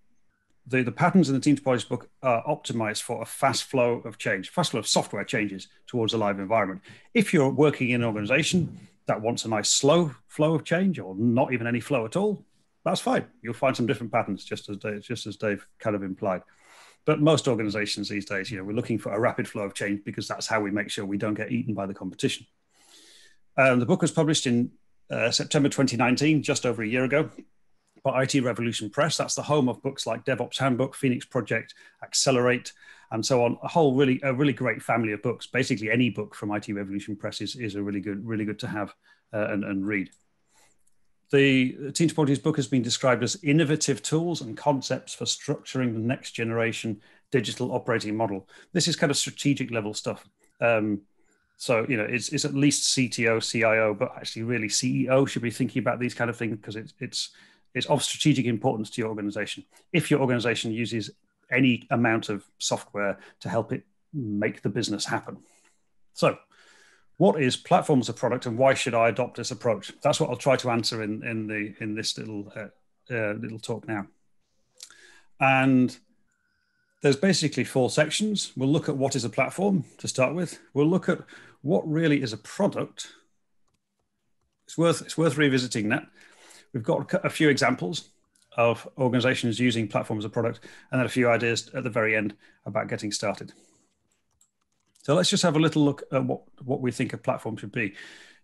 The, the patterns in the Team Topologies book are optimized for a fast flow of change, fast flow of software changes towards a live environment. If you're working in an organization that wants a nice slow flow of change or not even any flow at all, that's fine. You'll find some different patterns, just as Dave, just as Dave kind of implied. But most organizations these days, you know, we're looking for a rapid flow of change because that's how we make sure we don't get eaten by the competition. Um, the book was published in uh, September twenty nineteen, just over a year ago, by I T Revolution Press. That's the home of books like DevOps Handbook, Phoenix Project, Accelerate, and so on. A whole really, a really great family of books. Basically, any book from I T Revolution Press is, is a really good, really good to have uh, and, and read. The Team Topologies book has been described as innovative tools and concepts for structuring the next generation digital operating model. This is kind of strategic level stuff. Um, so, you know, it's, it's at least C T O, C I O, but actually really C E O should be thinking about these kind of things because it's, it's, it's of strategic importance to your organization. If your organization uses any amount of software to help it make the business happen. So, what is platform as a product and why should I adopt this approach? That's what I'll try to answer in, in, the, in this little, uh, uh, little talk now. And there's basically four sections. We'll look at what is a platform to start with. We'll look at what really is a product. It's worth, it's worth revisiting that. We've got a few examples of organizations using platform as a product and then a few ideas at the very end about getting started. So let's just have a little look at what, what we think a platform should be.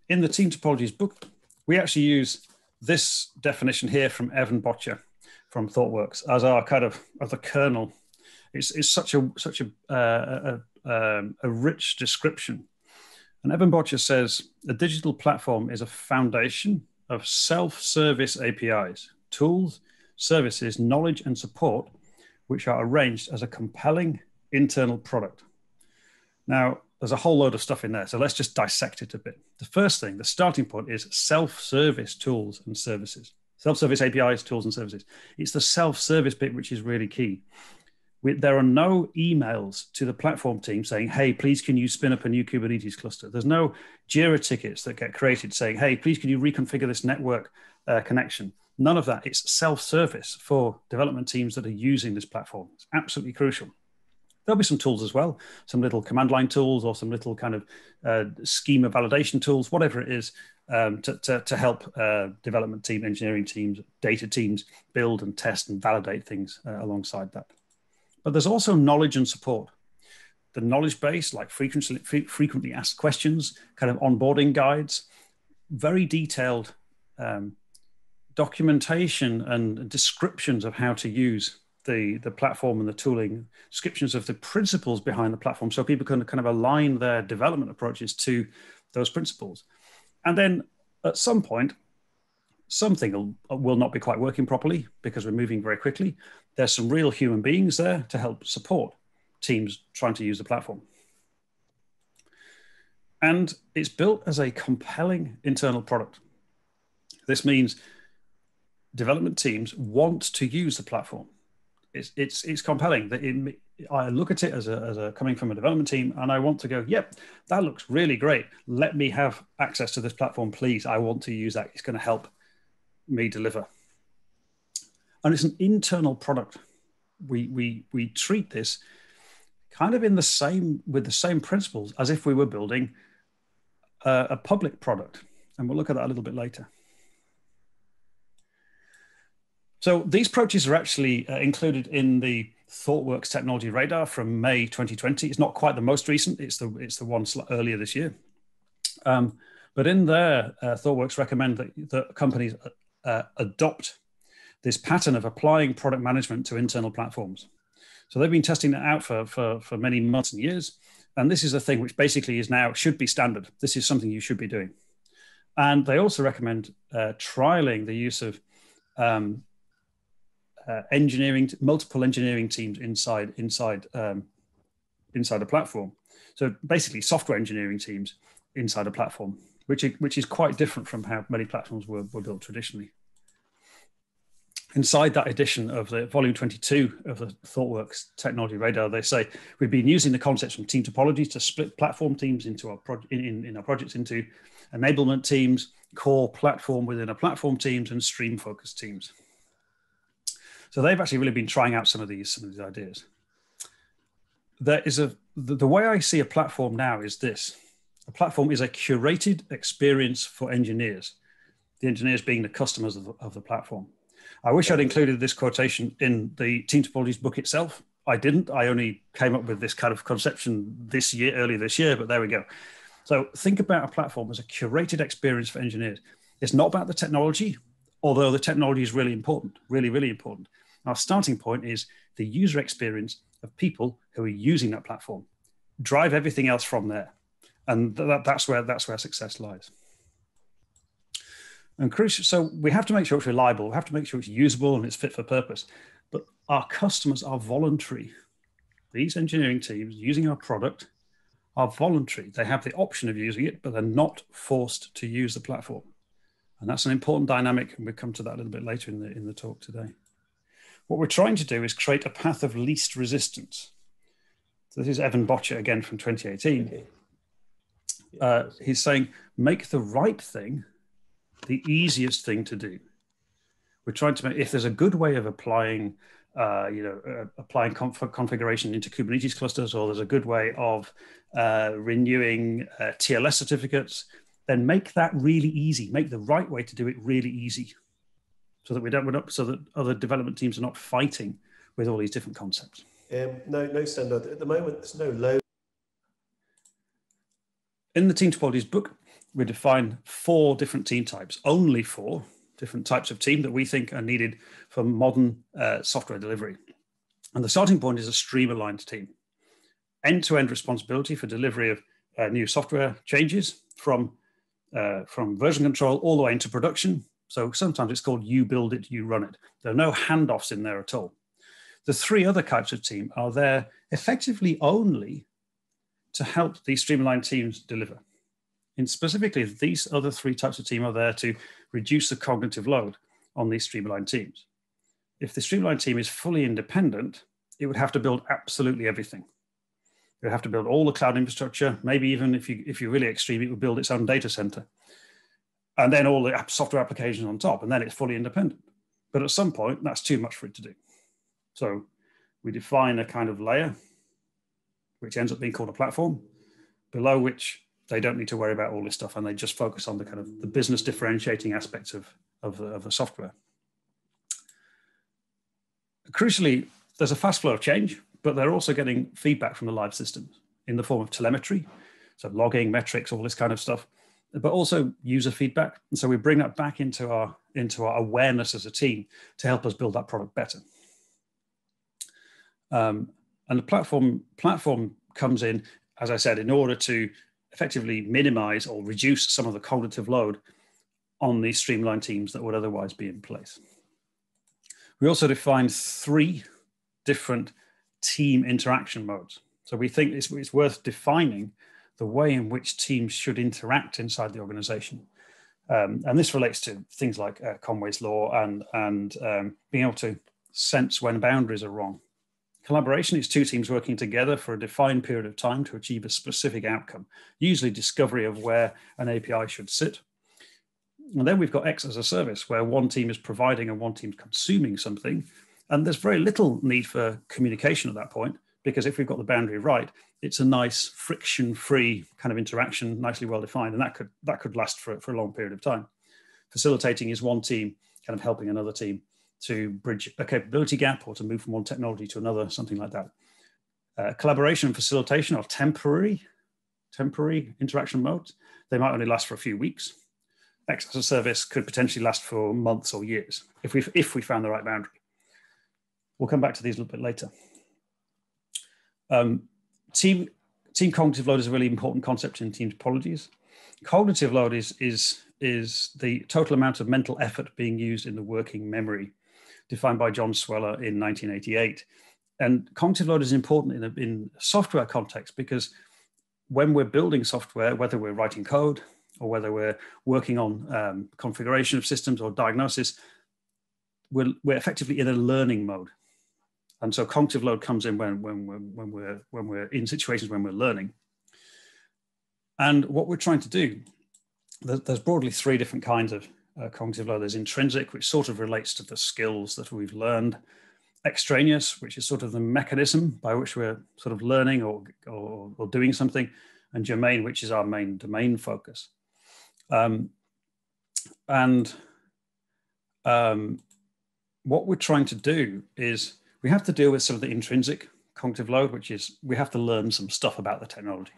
In the Team Topologies book, we actually use this definition here from Evan Botcher from ThoughtWorks as our kind of as the kernel. It's, it's such a such a, uh, a, um, a rich description. And Evan Botcher says, a digital platform is a foundation of self-service A P Is, tools, services, knowledge, and support, which are arranged as a compelling internal product. Now, there's a whole load of stuff in there, so let's just dissect it a bit. The first thing, the starting point is self-service tools and services. Self-service A P Is, tools and services. It's the self-service bit which is really key. We, there are no emails to the platform team saying, hey, please can you spin up a new Kubernetes cluster? There's no Jira tickets that get created saying, hey, please can you reconfigure this network uh, connection? None of that. It's self-service for development teams that are using this platform. It's absolutely crucial. There'll be some tools as well, some little command line tools or some little kind of uh, schema validation tools, whatever it is, um, to, to, to help uh, development team, engineering teams, data teams build and test and validate things uh, alongside that. But there's also knowledge and support. The knowledge base, like frequently, frequently asked questions, kind of onboarding guides, very detailed um, documentation and descriptions of how to use the, the platform and the tooling, descriptions of the principles behind the platform so people can kind of align their development approaches to those principles. And then at some point, something will, will not be quite working properly because we're moving very quickly. There's some real human beings there to help support teams trying to use the platform. And it's built as a compelling internal product. This means development teams want to use the platform. It's, it's, it's compelling. That it, I look at it as a, as a coming from a development team and I want to go, yep, that looks really great. Let me have access to this platform, please. I want to use that. It's going to help me deliver. And it's an internal product. We, we, we treat this kind of in the same, with the same principles as if we were building a, a public product. And we'll look at that a little bit later. So these approaches are actually uh, included in the ThoughtWorks Technology Radar from May twenty twenty. It's not quite the most recent. It's the, it's the one earlier this year. Um, but in there, uh, ThoughtWorks recommend that, that companies uh, adopt this pattern of applying product management to internal platforms. So they've been testing that out for, for, for many months and years. And this is a thing which basically is now, should be standard. This is something you should be doing. And they also recommend uh, trialing the use of um, uh, engineering, multiple engineering teams inside, inside, um, inside a platform. So basically software engineering teams inside a platform, which is, which is quite different from how many platforms were, were built traditionally. Inside that edition of the volume twenty-two of the ThoughtWorks Technology Radar, they say, we've been using the concepts from team topologies to split platform teams into our pro in, in our projects into enablement teams, core platform within a platform teams, and stream focused teams. So they've actually really been trying out some of these, some of these ideas. There is a, the, the way I see a platform now is this. A platform is a curated experience for engineers, the engineers being the customers of the, of the platform. I wish I'd included this quotation in the Team Topologies book itself. I didn't. I only came up with this kind of conception this year, early this year, but there we go. So think about a platform as a curated experience for engineers. It's not about the technology, although the technology is really important, really, really important. Our starting point is the user experience of people who are using that platform. Drive everything else from there. And that, that's, where, that's where success lies. And crucial, so we have to make sure it's reliable, we have to make sure it's usable and it's fit for purpose. But our customers are voluntary. These engineering teams using our product are voluntary. They have the option of using it, but they're not forced to use the platform. And that's an important dynamic, and we'll come to that a little bit later in the, in the talk today. What we're trying to do is create a path of least resistance. So this is Evan Botcher again from twenty eighteen. Okay. Uh, he's saying, make the right thing the easiest thing to do. We're trying to make, if there's a good way of applying, uh, you know, uh, applying conf configuration into Kubernetes clusters, or there's a good way of uh, renewing uh, T L S certificates, then make that really easy. Make the right way to do it really easy, so that we don't, we're not, so that other development teams are not fighting with all these different concepts. Um, no, no standard at the moment. There's no low. In the Team Topologies book, we define four different team types, only four different types of team that we think are needed for modern uh, software delivery. And the starting point is a stream-aligned team. End-to-end responsibility for delivery of uh, new software changes from, uh, from version control all the way into production. So sometimes it's called you build it, you run it. There are no handoffs in there at all. The three other types of team are there effectively only to help these streamlined teams deliver. And specifically, these other three types of team are there to reduce the cognitive load on these streamlined teams. If the streamlined team is fully independent, it would have to build absolutely everything. It would have to build all the cloud infrastructure, maybe even if you, if you're really extreme, it would build its own data center. And then all the app software applications on top, and then it's fully independent. But at some point, that's too much for it to do. So we define a kind of layer, which ends up being called a platform, below which they don't need to worry about all this stuff, and they just focus on the kind of the business differentiating aspects of, of, the, of the software. Crucially, there's a fast flow of change, but they're also getting feedback from the live systems in the form of telemetry, so logging, metrics, all this kind of stuff, but also user feedback. And so we bring that back into our, into our awareness as a team to help us build that product better. Um, and the platform, platform comes in, as I said, in order to effectively minimize or reduce some of the cognitive load on these streamlined teams that would otherwise be in place. We also define three different team interaction modes. So we think it's, it's worth defining the way in which teams should interact inside the organization. Um, and this relates to things like uh, Conway's Law and, and um, being able to sense when boundaries are wrong. Collaboration is two teams working together for a defined period of time to achieve a specific outcome, usually discovery of where an A P I should sit. And then we've got X as a service, where one team is providing and one team's consuming something. And there's very little need for communication at that point, because if we've got the boundary right, it's a nice friction-free kind of interaction, nicely well-defined, and that could, that could last for, for a long period of time. Facilitating is one team kind of helping another team to bridge a capability gap or to move from one technology to another, something like that. Uh, collaboration and facilitation are temporary, temporary interaction modes. They might only last for a few weeks. X as a service could potentially last for months or years if we if we found the right boundary. We'll come back to these a little bit later. Um, team team cognitive load is a really important concept in team topologies. Cognitive load is, is, is the total amount of mental effort being used in the working memory, defined by John Sweller in nineteen eighty-eight. And cognitive load is important in a in software context, because when we're building software, whether we're writing code or whether we're working on um, configuration of systems or diagnosis, we're, we're effectively in a learning mode. And so cognitive load comes in when, when, we're, when, we're, when we're in situations when we're learning. And what we're trying to do, there's broadly three different kinds of uh, cognitive load. There's intrinsic, which sort of relates to the skills that we've learned. Extraneous, which is sort of the mechanism by which we're sort of learning or, or, or doing something. And germane, which is our main domain focus. Um, and um, what we're trying to do is we have to deal with sort of the intrinsic cognitive load, which is we have to learn some stuff about the technology.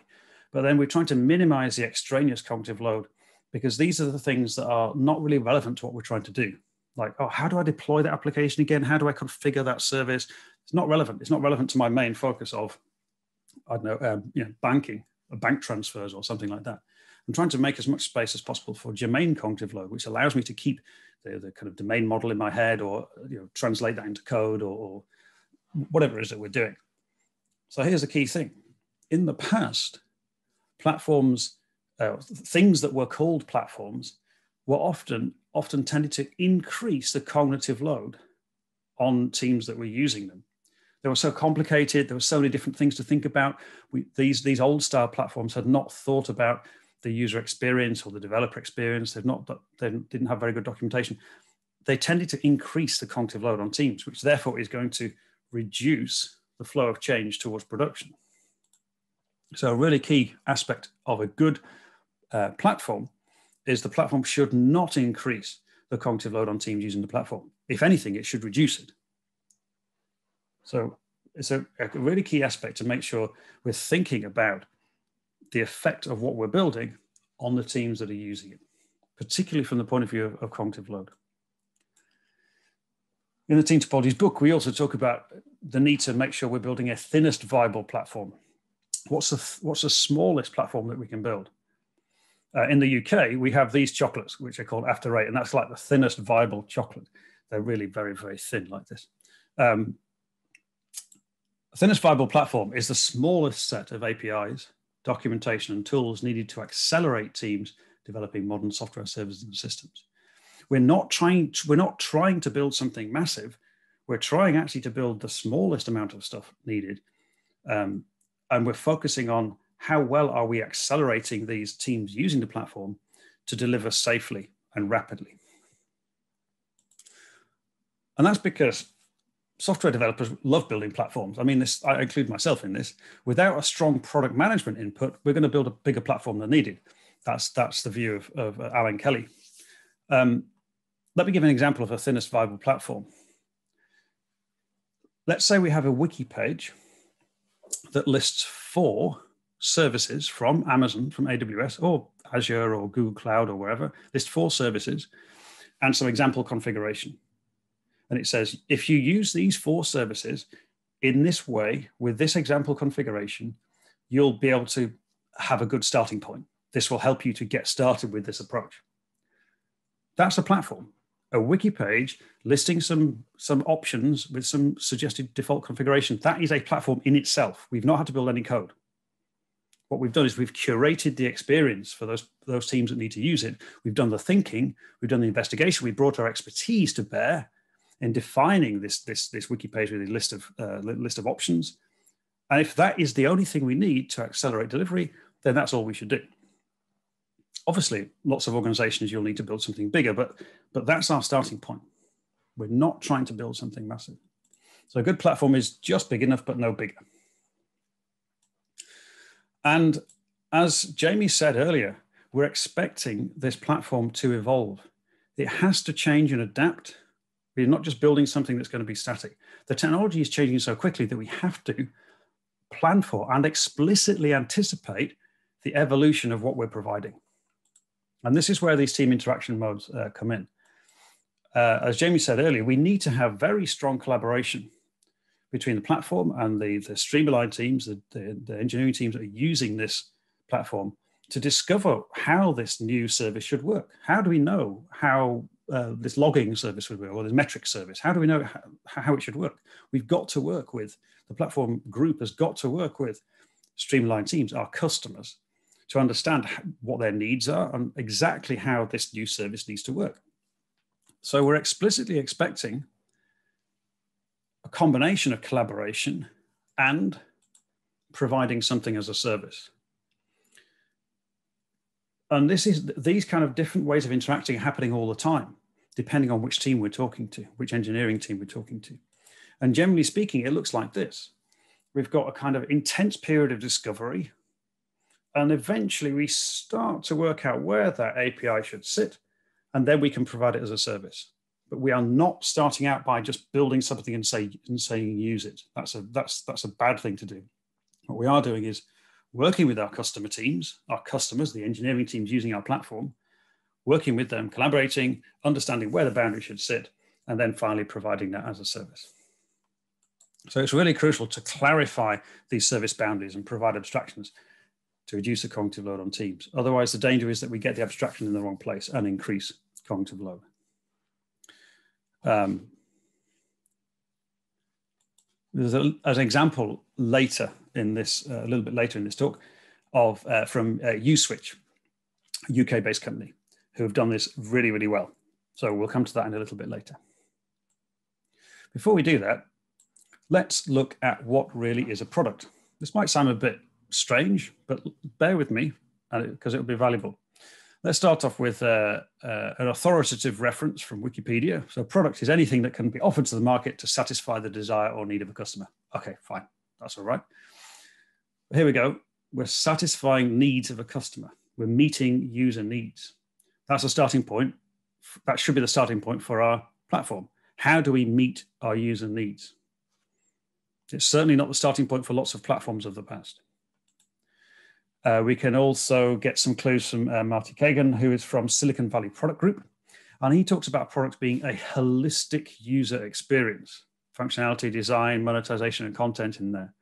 But then we're trying to minimize the extraneous cognitive load, because these are the things that are not really relevant to what we're trying to do. Like, oh, how do I deploy that application again? How do I configure that service? It's not relevant. It's not relevant to my main focus of, I don't know, um, you know, banking, or bank transfers or something like that. I'm trying to make as much space as possible for germane cognitive load, which allows me to keep the, the kind of domain model in my head, or you know, translate that into code, or, or whatever it is that we're doing. So here's the key thing. In the past, platforms, uh, things that were called platforms were often often tended to increase the cognitive load on teams that were using them. They were so complicated, there were so many different things to think about. We, these, these old style platforms had not thought about the user experience or the developer experience. They've not, they didn't have very good documentation. They tended to increase the cognitive load on teams, which therefore is going to reduce the flow of change towards production. So a really key aspect of a good uh, platform is the platform should not increase the cognitive load on teams using the platform. If anything, it should reduce it. So it's a, a really key aspect to make sure we're thinking about the effect of what we're building on the teams that are using it, particularly from the point of view of, of cognitive load. In the Team Topologies book, we also talk about the need to make sure we're building a thinnest viable platform. What's the, th what's the smallest platform that we can build? Uh, in the U K, we have these chocolates, which are called After Eight, and that's like the thinnest viable chocolate. They're really very, very thin like this. Um, the thinnest viable platform is the smallest set of A P Is, documentation and tools needed to accelerate teams developing modern software services and systems. We're not trying to, we're not trying to build something massive. We're trying actually to build the smallest amount of stuff needed. Um, and we're focusing on how well are we accelerating these teams using the platform to deliver safely and rapidly? And that's because software developers love building platforms. I mean, this, I include myself in this. Without a strong product management input, we're going to build a bigger platform than needed. That's, that's the view of, of Alan Kelly. Um, let me give an example of a thinnest viable platform. Let's say we have a wiki page that lists four services from Amazon, from A W S, or Azure, or Google Cloud, or wherever, list four services and some example configuration. And it says, if you use these four services in this way, with this example configuration, you'll be able to have a good starting point. This will help you to get started with this approach. That's a platform, a wiki page listing some, some options with some suggested default configuration. That is a platform in itself. We've not had to build any code. What we've done is we've curated the experience for those, those teams that need to use it. We've done the thinking, we've done the investigation, we brought our expertise to bear in defining this, this, this wiki page with a list of, uh, list of options. And if that is the only thing we need to accelerate delivery, then that's all we should do. Obviously, lots of organizations, you'll need to build something bigger, but, but that's our starting point. We're not trying to build something massive. So a good platform is just big enough, but no bigger. And as Jamie said earlier, we're expecting this platform to evolve. It has to change and adapt. We're not just building something that's going to be static. The technology is changing so quickly that we have to plan for and explicitly anticipate the evolution of what we're providing. And this is where these team interaction modes uh, come in. Uh, as Jamie said earlier, we need to have very strong collaboration between the platform and the, the Streamline teams, the, the, the engineering teams that are using this platform to discover how this new service should work. How do we know how uh, this logging service would work, or this metric service? How do we know how, how it should work? We've got to work with, the platform group has got to work with Streamline teams, our customers, to understand what their needs are and exactly how this new service needs to work. So we're explicitly expecting a combination of collaboration and providing something as a service. And this is these kind of different ways of interacting are happening all the time, depending on which team we're talking to, which engineering team we're talking to. And generally speaking, it looks like this. We've got a kind of intense period of discovery, and eventually we start to work out where that A P I should sit, and then we can provide it as a service. But we are not starting out by just building something and, say, and saying use it. That's a, that's, that's a bad thing to do. What we are doing is working with our customer teams, our customers, the engineering teams using our platform, working with them, collaborating, understanding where the boundary should sit, and then finally providing that as a service. So it's really crucial to clarify these service boundaries and provide abstractions to reduce the cognitive load on teams. Otherwise, the danger is that we get the abstraction in the wrong place and increase cognitive load. Um, there's a, an example later in this, uh, a little bit later in this talk, of uh, from uh, USwitch, a U K-based company, who have done this really, really well. So we'll come to that in a little bit later. Before we do that, let's look at what really is a product. This might sound a bit strange, but bear with me because it will be valuable. Let's start off with uh, uh, an authoritative reference from Wikipedia. So a product is anything that can be offered to the market to satisfy the desire or need of a customer. Okay, fine, that's all right. But here we go. We're satisfying needs of a customer. We're meeting user needs. That's a starting point. That should be the starting point for our platform. How do we meet our user needs? It's certainly not the starting point for lots of platforms of the past. Uh, we can also get some clues from uh, Marty Kagan, who is from Silicon Valley Product Group. And he talks about products being a holistic user experience, functionality, design, monetization, and content in there.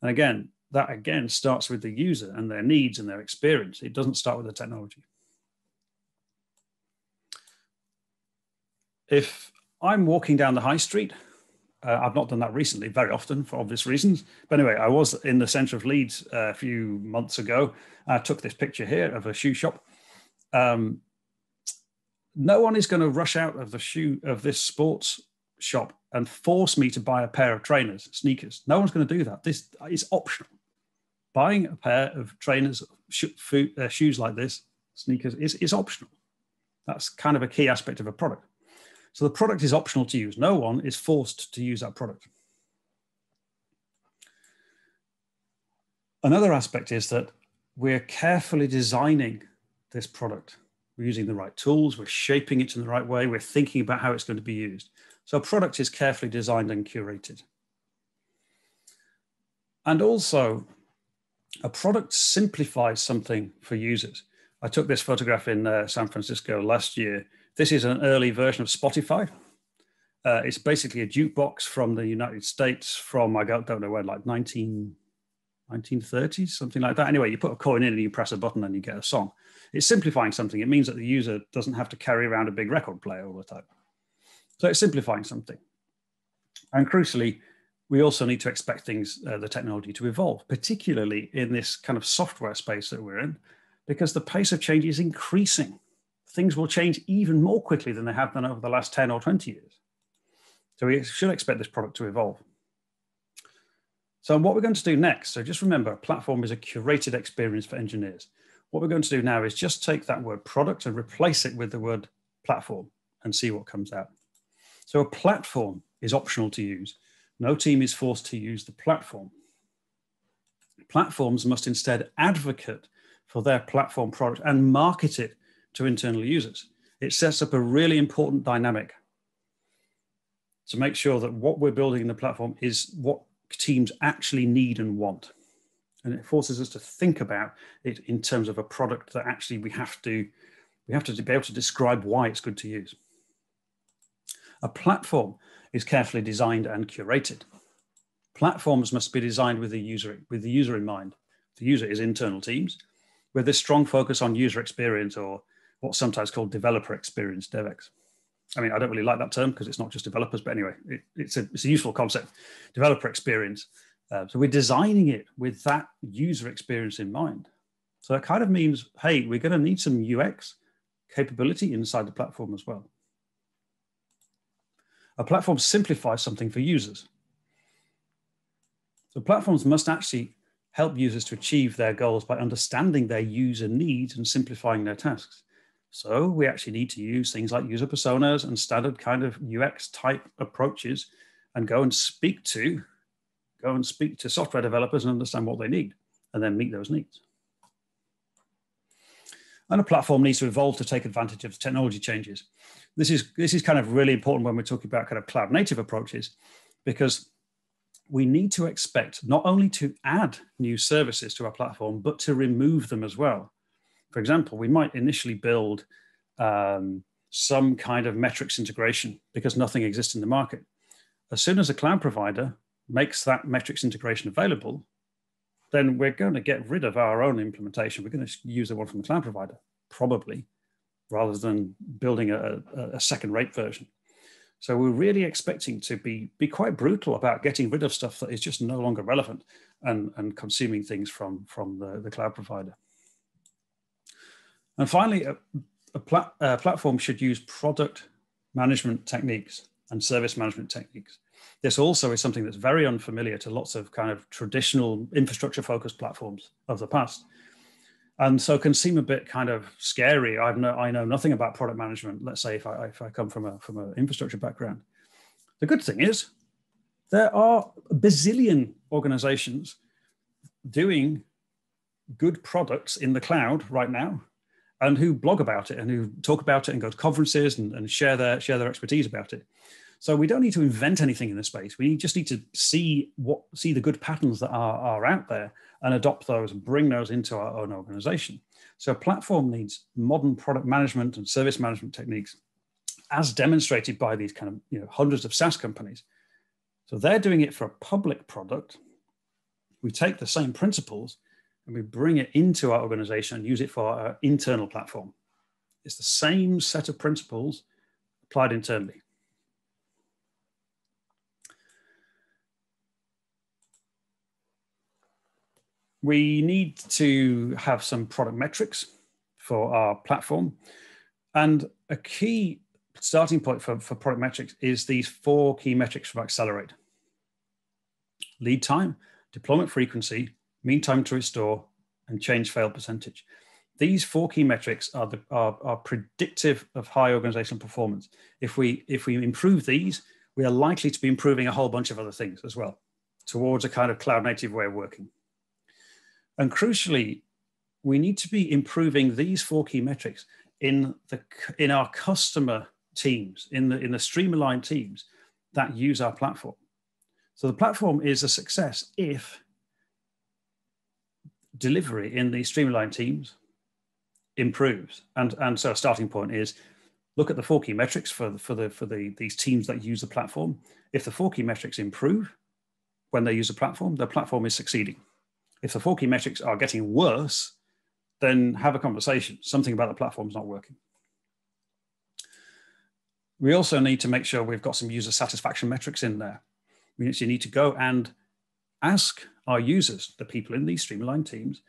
And again, that again starts with the user and their needs and their experience. It doesn't start with the technology. If I'm walking down the high street, Uh, I've not done that recently, very often, for obvious reasons. But anyway, I was in the centre of Leeds uh, a few months ago. I took this picture here of a shoe shop. Um, no one is going to rush out of the shoe of this sports shop and force me to buy a pair of trainers, sneakers. No one's going to do that. This is optional. Buying a pair of trainers, sh food, uh, shoes like this, sneakers, is, is optional. That's kind of a key aspect of a product. So the product is optional to use. No one is forced to use that product. Another aspect is that we're carefully designing this product. We're using the right tools. We're shaping it in the right way. We're thinking about how it's going to be used. So a product is carefully designed and curated. And also, a product simplifies something for users. I took this photograph in uh, San Francisco last year. This is an early version of Spotify. Uh, it's basically a jukebox from the United States from, I don't know where, like nineteen thirties, something like that. Anyway, you put a coin in and you press a button and you get a song. It's simplifying something. It means that the user doesn't have to carry around a big record player all the time. So it's simplifying something. And crucially, we also need to expect things, uh, the technology to evolve, particularly in this kind of software space that we're in, because the pace of change is increasing. Things will change even more quickly than they have done over the last ten or twenty years. So we should expect this product to evolve. So what we're going to do next, so just remember, a platform is a curated experience for engineers. What we're going to do now is just take that word product and replace it with the word platform and see what comes out. So a platform is optional to use. No team is forced to use the platform. Platforms must instead advocate for their platform product and market it to internal users. It sets up a really important dynamic to make sure that what we're building in the platform is what teams actually need and want. And it forces us to think about it in terms of a product that actually we have to, we have to be able to describe why it's good to use. A platform is carefully designed and curated. Platforms must be designed with the user, with the user in mind. The user is internal teams, with a strong focus on user experience, or what's sometimes called developer experience, DevEx. I mean, I don't really like that term because it's not just developers, but anyway, it, it's, a, it's a useful concept, developer experience. Uh, so we're designing it with that user experience in mind. So that kind of means, hey, we're going to need some U X capability inside the platform as well. A platform simplifies something for users. So platforms must actually help users to achieve their goals by understanding their user needs and simplifying their tasks. So we actually need to use things like user personas and standard kind of U X type approaches, and go and speak to, go and speak to software developers and understand what they need, and then meet those needs. And a platform needs to evolve to take advantage of technology changes. This is, this is kind of really important when we're talking about kind of cloud native approaches, because we need to expect not only to add new services to our platform, but to remove them as well. For example, we might initially build um, some kind of metrics integration because nothing exists in the market. As soon as a cloud provider makes that metrics integration available, then we're going to get rid of our own implementation. We're going to use the one from the cloud provider, probably, rather than building a, a second-rate version. So we're really expecting to be, be quite brutal about getting rid of stuff that is just no longer relevant, and, and consuming things from, from the, the cloud provider. And finally, a, a, plat, a platform should use product management techniques and service management techniques. This also is something that's very unfamiliar to lots of kind of traditional infrastructure-focused platforms of the past, and so can seem a bit kind of scary. I've no, I know nothing about product management. Let's say if I if I come from a from an infrastructure background. The good thing is, there are a bazillion organizations doing good products in the cloud right now, and who blog about it and who talk about it and go to conferences and, and share their share their expertise about it. So we don't need to invent anything in this space. We just need to see what see the good patterns that are, are out there and adopt those and bring those into our own organization. So a platform needs modern product management and service management techniques, as demonstrated by these kind of you know hundreds of SaaS companies. So they're doing it for a public product. We take the same principles and we bring it into our organization and use it for our internal platform. It's the same set of principles applied internally. We need to have some product metrics for our platform. And a key starting point for, for product metrics is these four key metrics from Accelerate: lead time, deployment frequency, mean time to restore, and change fail percentage. These four key metrics are, the, are, are predictive of high organizational performance. If we, if we improve these, we are likely to be improving a whole bunch of other things as well, towards a kind of cloud native way of working. And crucially, we need to be improving these four key metrics in the in our customer teams, in the in the streamlined teams that use our platform. So the platform is a success if delivery in the streamlined teams improves. And and so our starting point is look at the four key metrics for the, for the for the these teams that use the platform. If the four key metrics improve when they use the platform, the platform is succeeding. If the four key metrics are getting worse, then have a conversation. Something about the platform's not working. We also need to make sure we've got some user satisfaction metrics in there. We actually need to go and ask our users, the people in these streamlined teams,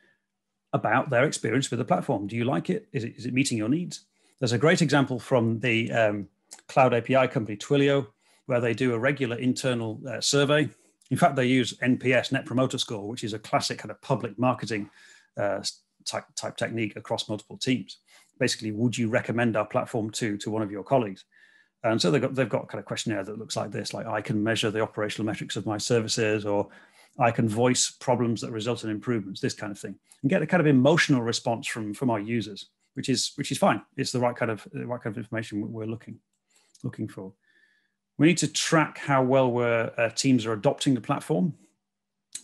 about their experience with the platform. Do you like it? Is it, is it meeting your needs? There's a great example from the um, cloud A P I company Twilio, where they do a regular internal uh, survey. In fact, they use N P S, Net Promoter Score, which is a classic kind of public marketing uh, type, type technique across multiple teams. Basically, would you recommend our platform to, to one of your colleagues? And so they've got, they've got kind of questionnaire that looks like this, like I can measure the operational metrics of my services, or I can voice problems that result in improvements, this kind of thing, and get a kind of emotional response from, from our users, which is, which is fine. It's the right kind of, the right kind of information we're looking, looking for. We need to track how well we're, uh, teams are adopting the platform,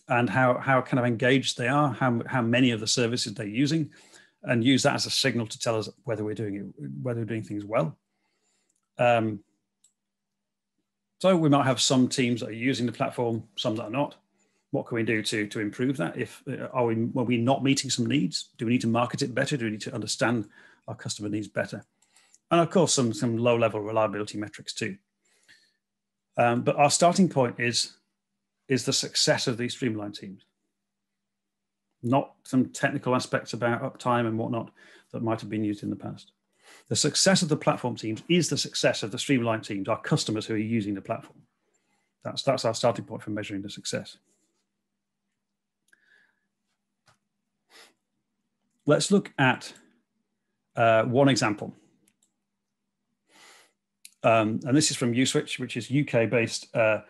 and how, how kind of engaged they are, how, how many of the services they're using, and use that as a signal to tell us whether we're doing it, whether we're doing things well. Um, So we might have some teams that are using the platform, some that are not. What can we do to, to improve that? If are we, are we not meeting some needs? Do we need to market it better? Do we need to understand our customer needs better? And of course, some, some low-level reliability metrics too. Um, but our starting point is, is the success of these streamlined teams. Not some technical aspects about uptime and whatnot that might have been used in the past. The success of the platform teams is the success of the streamlined teams, our customers who are using the platform. That's, that's our starting point for measuring the success. Let's look at uh, one example. Um, and this is from USwitch, which is U K-based uh,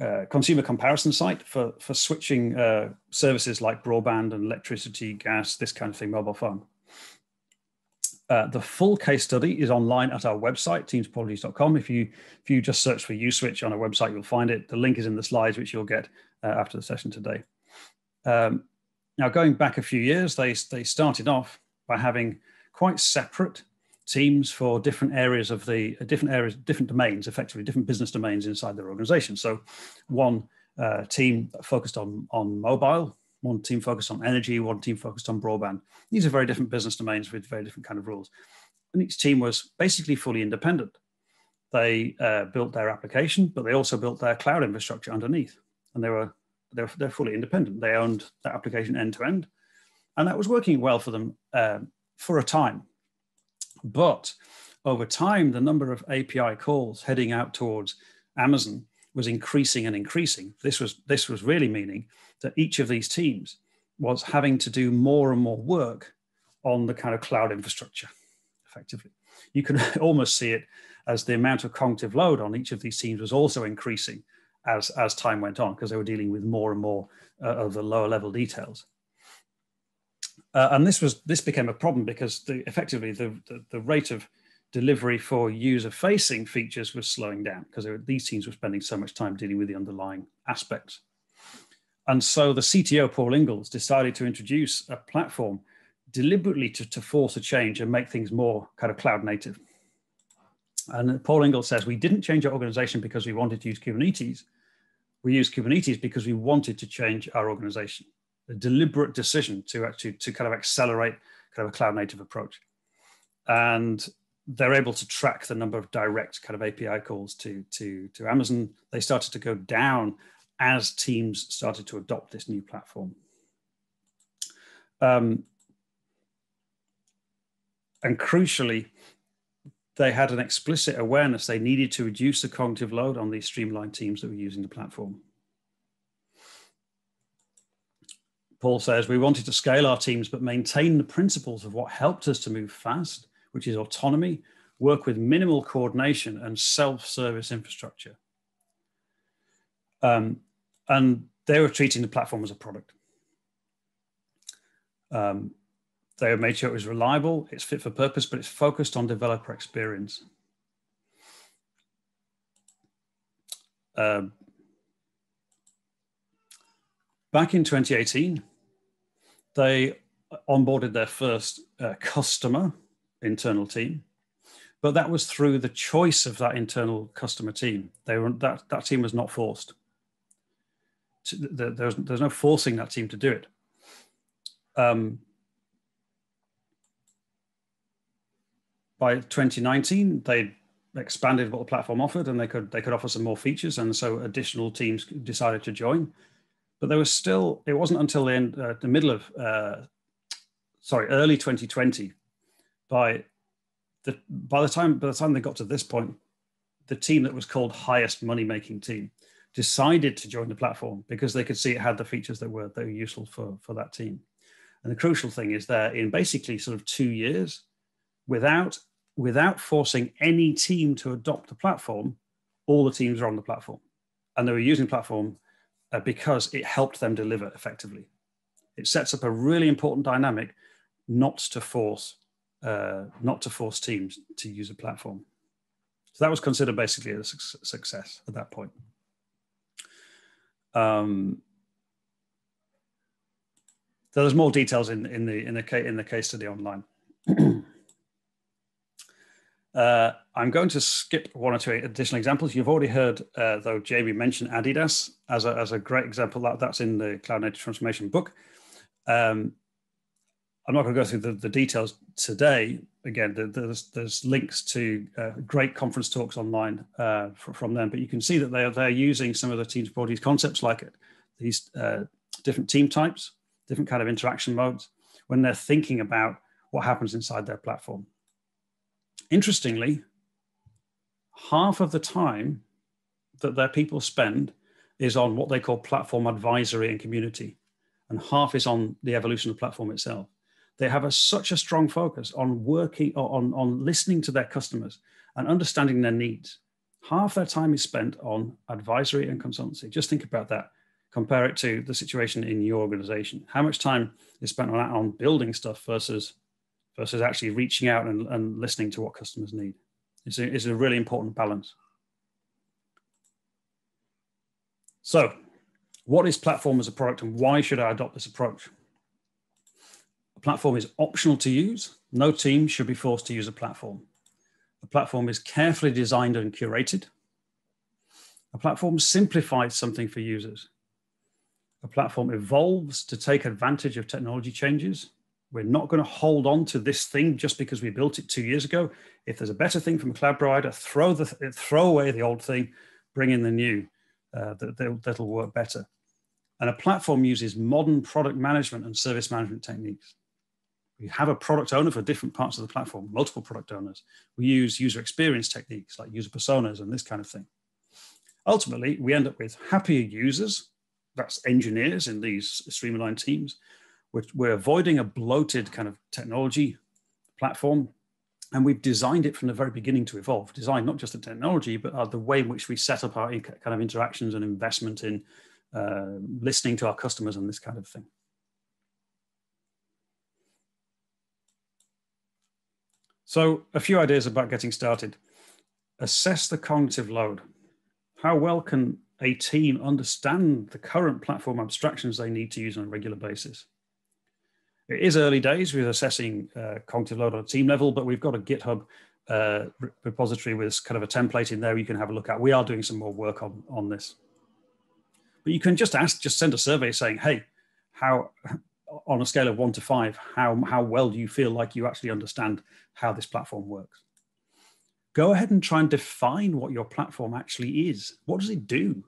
uh, consumer comparison site for, for switching uh, services like broadband and electricity, gas, this kind of thing, mobile phone. Uh, the full case study is online at our website, teams policies dot com. If you, if you just search for USwitch on our website, you'll find it. The link is in the slides, which you'll get uh, after the session today. Um, now, going back a few years, they, they started off by having quite separate teams for different areas of the, uh, different areas, different domains, effectively different business domains inside their organization. So one uh, team focused on, on mobile, one team focused on energy, one team focused on broadband. These are very different business domains with very different kind of rules. And each team was basically fully independent. They uh, built their application, but they also built their cloud infrastructure underneath. And they were, they're, they're fully independent. They owned that application end to end. And that was working well for them um, for a time. But over time, the number of A P I calls heading out towards Amazon was increasing and increasing. This was, this was really meaning that each of these teams was having to do more and more work on the kind of cloud infrastructure, effectively. You can almost see it as the amount of cognitive load on each of these teams was also increasing as, as time went on, because they were dealing with more and more uh, of the lower level details. Uh, and this, was, this became a problem because the, effectively the, the, the rate of delivery for user-facing features was slowing down because these teams were spending so much time dealing with the underlying aspects. And so the C T O, Paul Ingalls, decided to introduce a platform deliberately to, to force a change and make things more kind of cloud native. And Paul Ingalls says, we didn't change our organization because we wanted to use Kubernetes. We used Kubernetes because we wanted to change our organization. A deliberate decision to actually to kind of accelerate kind of a cloud native approach. And they're able to track the number of direct kind of A P I calls to, to, to Amazon. They started to go down as teams started to adopt this new platform. Um, and crucially, they had an explicit awareness they needed to reduce the cognitive load on these streamlined teams that were using the platform. Paul says, we wanted to scale our teams, but maintain the principles of what helped us to move fast, which is autonomy, work with minimal coordination and self-service infrastructure. Um, and they were treating the platform as a product. Um, they made sure it was reliable, it's fit for purpose, but it's focused on developer experience. Um, back in twenty eighteen, they onboarded their first uh, customer, internal team, but that was through the choice of that internal customer team. They were, that, that team was not forced. There's there's no forcing that team to do it. Um, by twenty nineteen, they expanded what the platform offered, and they could they could offer some more features, and so additional teams decided to join. But there was still, it wasn't until the end, uh, the middle of, uh, sorry, early twenty twenty. By the by the time by the time they got to this point, the team that was called highest money-making team decided to join the platform because they could see it had the features that were that were useful for, for that team. And the crucial thing is that in basically sort of two years, without without forcing any team to adopt the platform, all the teams are on the platform. And they were using the platform uh, because it helped them deliver effectively. It sets up a really important dynamic not to force. Uh, not to force teams to use a platform. So that was considered basically a su success at that point. Um, so there's more details in, in, the, in, the, in the case study online. Uh, I'm going to skip one or two additional examples. You've already heard, uh, though, J B mention Adidas as a, as a great example. That, that's in the Cloud Native Transformation book. Um, I'm not going to go through the, the details today. Again, the, there's, there's links to uh, great conference talks online uh, for, from them, but you can see that they are, they're using some of the teams brought these concepts like it, these uh, different team types, different kind of interaction modes, when they're thinking about what happens inside their platform. Interestingly, half of the time that their people spend is on what they call platform advisory and community, and half is on the evolution of the platform itself. They have a, such a strong focus on working or on, on listening to their customers and understanding their needs. Half their time is spent on advisory and consultancy. Just think about that. Compare it to the situation in your organization. How much time is spent on, on building stuff versus, versus actually reaching out and, and listening to what customers need? It's a, it's a really important balance. So what is platform as a product, and why should I adopt this approach? A platform is optional to use. No team should be forced to use a platform. A platform is carefully designed and curated. A platform simplifies something for users. A platform evolves to take advantage of technology changes. We're not going to hold on to this thing just because we built it two years ago. If there's a better thing from a cloud provider, throw, the, throw away the old thing, bring in the new. Uh, that, that'll work better. And a platform uses modern product management and service management techniques. We have a product owner for different parts of the platform, multiple product owners. We use user experience techniques like user personas and this kind of thing. Ultimately, we end up with happier users. That's engineers in these streamlined teams. We're, we're avoiding a bloated kind of technology platform. And we've designed it from the very beginning to evolve. Design not just the technology, but uh, the way in which we set up our kind of interactions and investment in uh, listening to our customers and this kind of thing. So a few ideas about getting started. Assess the cognitive load. How well can a team understand the current platform abstractions they need to use on a regular basis? It is early days with assessing uh, cognitive load on a team level, but we've got a GitHub uh, repository with kind of a template in there you can have a look at. We are doing some more work on, on this. But you can just ask, just send a survey saying, hey, how, on a scale of one to five, how, how well do you feel like you actually understand how this platform works? Go ahead and try and define what your platform actually is. What does it do?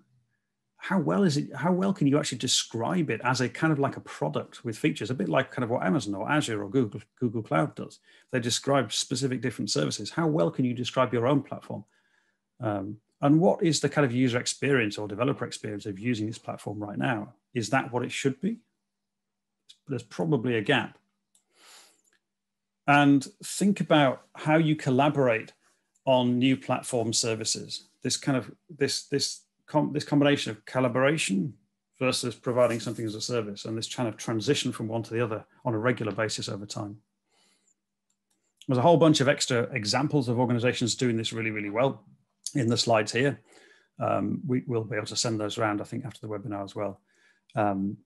How well is it? How well can you actually describe it as a kind of like a product with features, a bit like kind of what Amazon or Azure or Google, Google Cloud does? They describe specific different services. How well can you describe your own platform? Um, and what is the kind of user experience or developer experience of using this platform right now? Is that what it should be? There's probably a gap. And think about how you collaborate on new platform services. This kind of, this, this, Com this combination of collaboration versus providing something as a service, and this kind of transition from one to the other on a regular basis over time. There's a whole bunch of extra examples of organizations doing this really, really well in the slides here. Um, we will be able to send those around, I think, after the webinar as well. Um,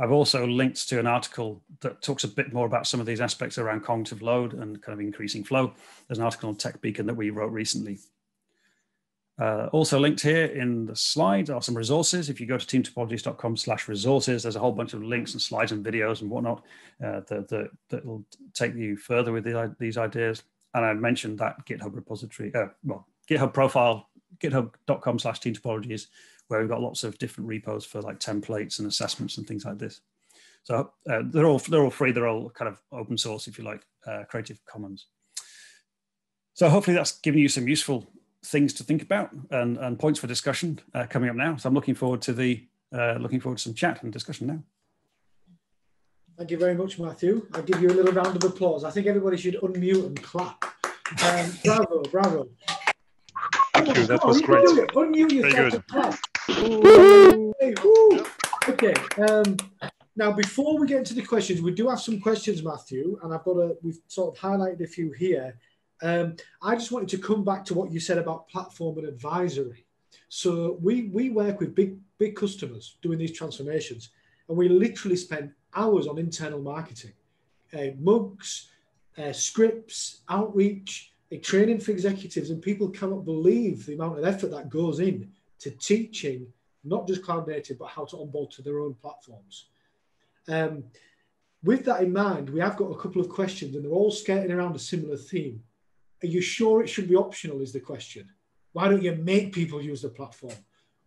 I've also linked to an article that talks a bit more about some of these aspects around cognitive load and kind of increasing flow. There's an article on Tech Beacon that we wrote recently. Uh, also linked here in the slides are some resources. If you go to teamtopologies.com slash resources, there's a whole bunch of links and slides and videos and whatnot uh, that, that, that will take you further with the, these ideas. And I mentioned that GitHub repository, uh, well, GitHub profile, github.com slash teamtopologies, where we've got lots of different repos for like templates and assessments and things like this. So uh, they're, all, they're all free. They're all kind of open source, if you like, uh, Creative Commons. So hopefully that's given you some useful things to think about and, and points for discussion uh, coming up now. So I'm looking forward to the uh, looking forward to some chat and discussion now. Thank you very much, Matthew. I'll give you a little round of applause. I think everybody should unmute and clap. Um, bravo, bravo. Thank you. That oh, was you great. Unmute yourself and clap. Ooh. Hey, ooh. Okay. Um, now, before we get into the questions, we do have some questions, Matthew, and I've got a. We've sort of highlighted a few here. Um, I just wanted to come back to what you said about platform and advisory. So we, we work with big, big customers doing these transformations, and we literally spend hours on internal marketing, uh, mugs, uh, scripts, outreach, training for executives, and people cannot believe the amount of effort that goes in to teaching not just cloud native, but how to onboard to their own platforms. Um, with that in mind, we have got a couple of questions, and they're all skirting around a similar theme. Are you sure it should be optional is the question. Why don't you make people use the platform?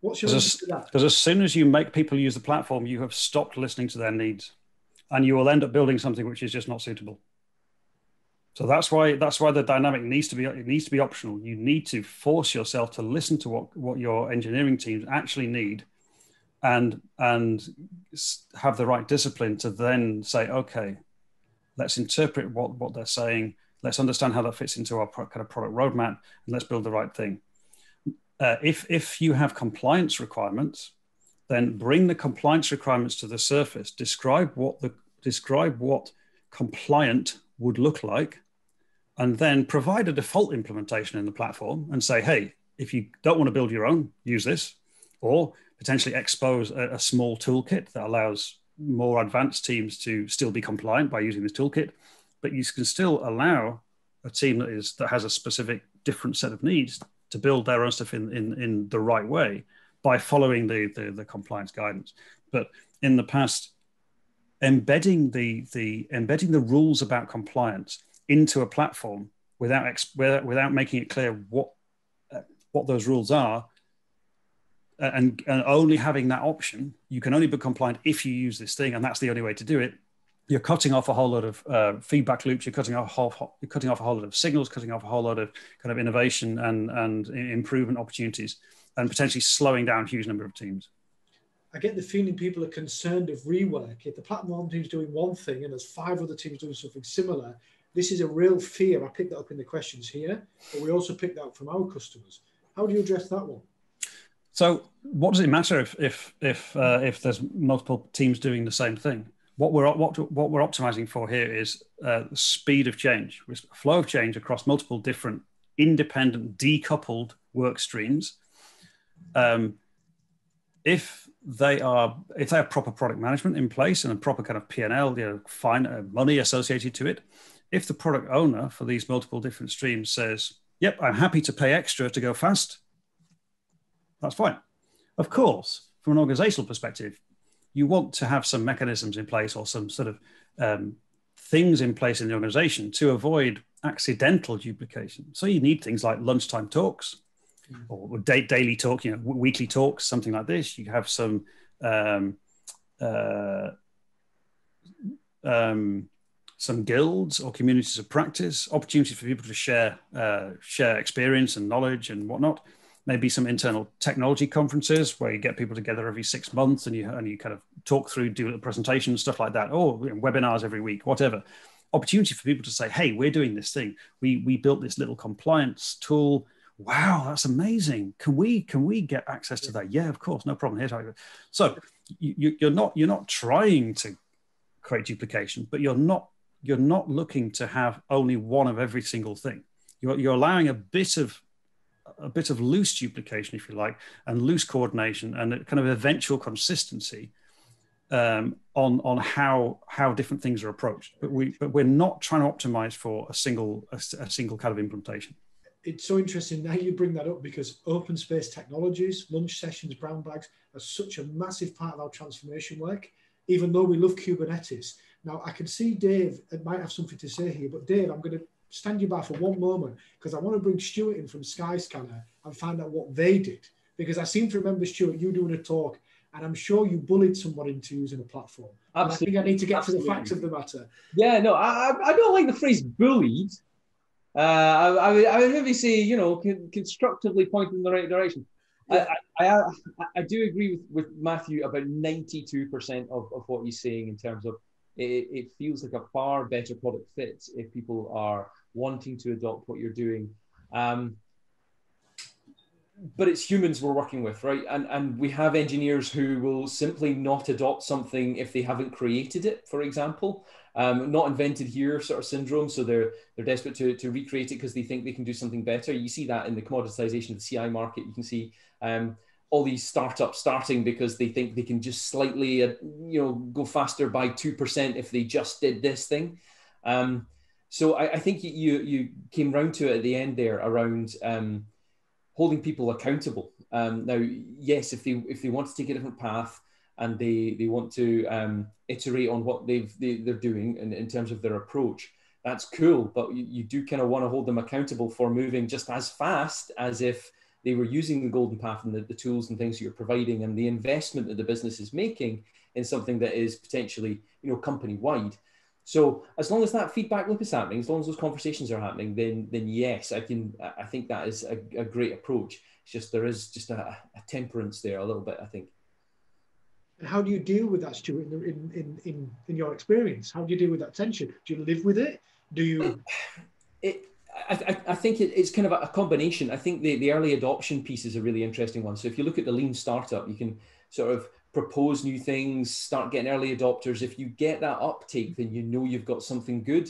What's your answer to that? Because as soon as you make people use the platform, you have stopped listening to their needs, and you will end up building something which is just not suitable. So that's why that's why the dynamic needs to be it needs to be optional. You need to force yourself to listen to what, what your engineering teams actually need, and and have the right discipline to then say, okay, let's interpret what, what they're saying. Let's understand how that fits into our pro, kind of product roadmap, and let's build the right thing. Uh, if if you have compliance requirements, then bring the compliance requirements to the surface. Describe what the describe what compliant would look like, and then provide a default implementation in the platform and say, hey, if you don't want to build your own, use this, or potentially expose a, a small toolkit that allows more advanced teams to still be compliant by using this toolkit, but you can still allow a team that is that has a specific different set of needs to build their own stuff in, in, in the right way by following the, the, the compliance guidance. But in the past, embedding the, the, embedding the rules about compliance into a platform without, ex without making it clear what, uh, what those rules are, and, and only having that option, you can only be compliant if you use this thing, and that's the only way to do it. You're cutting off a whole lot of uh, feedback loops, you're cutting, off a whole, you're cutting off a whole lot of signals, cutting off a whole lot of kind of innovation and, and improvement opportunities, and potentially slowing down a huge number of teams. I get the feeling people are concerned of rework. If the platform team's doing one thing and there's five other teams doing something similar, this is a real fear. I picked that up in the questions here, but we also picked that up from our customers. How do you address that one? So what does it matter if, if, if, uh, if there's multiple teams doing the same thing? What we're, what, what we're optimizing for here is uh, speed of change, flow of change across multiple different independent, decoupled work streams. Um, if they are if they have proper product management in place and a proper kind of P and L, you know, fine uh, money associated to it. If the product owner for these multiple different streams says, "Yep, I'm happy to pay extra to go fast," that's fine. Of course, from an organizational perspective, you want to have some mechanisms in place or some sort of um, things in place in the organization to avoid accidental duplication. So you need things like lunchtime talks, or daily talk, you know, weekly talks, something like this. You have some um, uh, um, some guilds or communities of practice, opportunities for people to share uh, share experience and knowledge and whatnot. Maybe some internal technology conferences where you get people together every six months and you and you kind of talk through, do little presentations, stuff like that, or you know, webinars every week, whatever. Opportunity for people to say, "Hey, we're doing this thing. We we built this little compliance tool. Wow, that's amazing. Can we can we get access to that?" Yeah, of course, no problem. Here's how you... So you, you're not you're not trying to create duplication, but you're not you're not looking to have only one of every single thing. You're you're allowing a bit of a bit of loose duplication, if you like, and loose coordination and kind of eventual consistency um, on on how how different things are approached. But we but we're not trying to optimize for a single a, a single kind of implementation. It's so interesting now you bring that up, because open space technologies, lunch sessions, brown bags are such a massive part of our transformation work, even though we love Kubernetes. Now, I can see Dave might have something to say here, but Dave, I'm going to stand you by for one moment because I want to bring Stuart in from Skyscanner and find out what they did. Because I seem to remember, Stuart, you doing a talk, and I'm sure you bullied someone into using a platform. Absolutely. I think I need to get Absolutely. to the facts of the matter. Yeah, no, I, I don't like the phrase bullied. Uh, I, I would maybe say, you know, con constructively pointing in the right direction. Yeah. I, I, I, I do agree with, with Matthew about ninety-two percent of, of what he's saying in terms of it, it feels like a far better product fit if people are wanting to adopt what you're doing. Um, but it's humans we're working with, right? And, and we have engineers who will simply not adopt something if they haven't created it, for example. Um, not invented here sort of syndrome. So they're, they're desperate to, to recreate it because they think they can do something better. You see that in the commoditization of the C I market. You can see um, all these startups starting because they think they can just slightly, uh, you know, go faster by two percent if they just did this thing. Um, So I, I think you you came round to it at the end there around um, holding people accountable. Um, now, yes, if they if they want to take a different path and they they want to um, iterate on what they've they, they're doing in, in terms of their approach, that's cool. But you, you do kind of want to hold them accountable for moving just as fast as if they were using the golden path and the, the tools and things that you're providing and the investment that the business is making in something that is potentially, you know, company wide. So as long as that feedback loop is happening, as long as those conversations are happening, then then yes, I can. I think that is a, a great approach. It's just there is just a, a temperance there a little bit, I think. And how do you deal with that, Stuart? In in in in your experience, how do you deal with that tension? Do you live with it? Do you? It. I I, I think it, it's kind of a combination. I think the the early adoption piece is a really interesting one. So if you look at the lean startup, you can sort of propose new things, start getting early adopters. If you get that uptake, then you know you've got something good.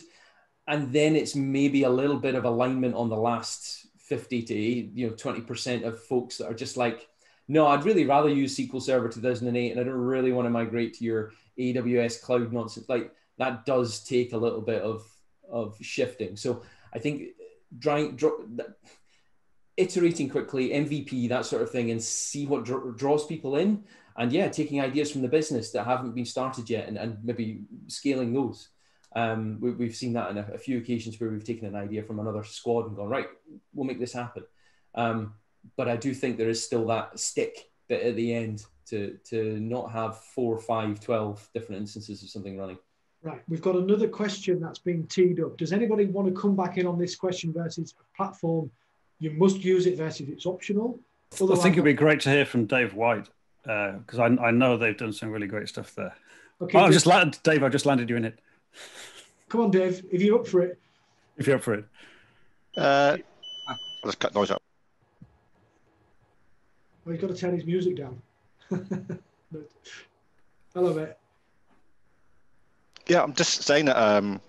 And then it's maybe a little bit of alignment on the last fifty to eighty, you know, twenty percent of folks that are just like, no, I'd really rather use S Q L Server two thousand eight and I don't really want to migrate to your A W S cloud nonsense. Like that does take a little bit of, of shifting. So I think trying, iterating quickly, M V P, that sort of thing, and see what dr- draws people in. And yeah, taking ideas from the business that haven't been started yet and, and maybe scaling those. Um, we, we've seen that in a, a few occasions where we've taken an idea from another squad and gone, right, we'll make this happen. Um, but I do think there is still that stick bit at the end to, to not have four, five, twelve different instances of something running. Right, we've got another question that's been teed up. Does anybody want to come back in on this question versus a platform? You must use it versus it's optional. Otherwise, I think it'd be great to hear from Dave White. Because uh, I, I know they've done some really great stuff there. Okay, oh, I've just landed, Dave, I've just landed you in it. Come on, Dave, if you're up for it. If you're up for it. Uh, I'll just cut noise up. Well, he's got to turn his music down. Hello, mate. Yeah, I'm just saying that um,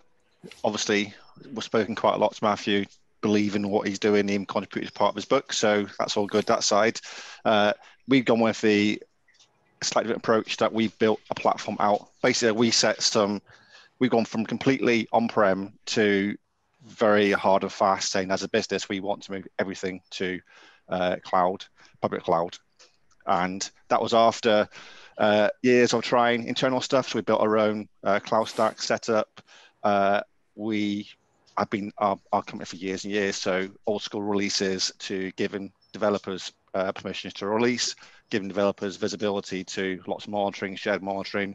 obviously we've spoken quite a lot to Matthew, believe in what he's doing, him contributed part of his book, so that's all good, that side. Uh, we've gone with the slightly different approach that we've built a platform out. Basically, we set some, we've gone from completely on-prem to very hard and fast, saying as a business, we want to move everything to uh, cloud, public cloud. And that was after uh, years of trying internal stuff. So we built our own uh, cloud stack setup. Uh, we I've been our, our company for years and years, so old school releases to giving developers uh, permissions to release, giving developers visibility to lots of monitoring, shared monitoring,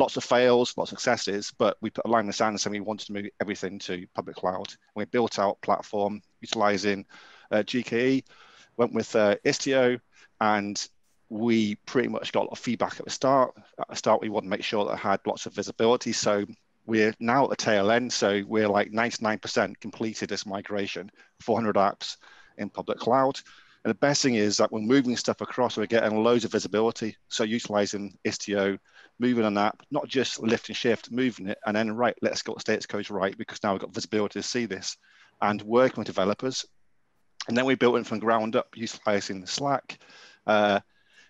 lots of fails, lots of successes, but we put a line in the sand and said we wanted to move everything to public cloud. We built out platform utilizing uh, G K E, went with uh, Istio, and we pretty much got a lot of feedback at the start. At the start, we wanted to make sure that it had lots of visibility, so we're now at the tail end, so we're like ninety-nine percent completed this migration, four hundred apps in public cloud. And the best thing is that we're moving stuff across, we're getting loads of visibility. So utilizing Istio, moving an app, not just lift and shift, moving it, and then right, let's go to status codes right, because now we've got visibility to see this, and working with developers. And then we built it from ground up, utilizing Slack. Uh,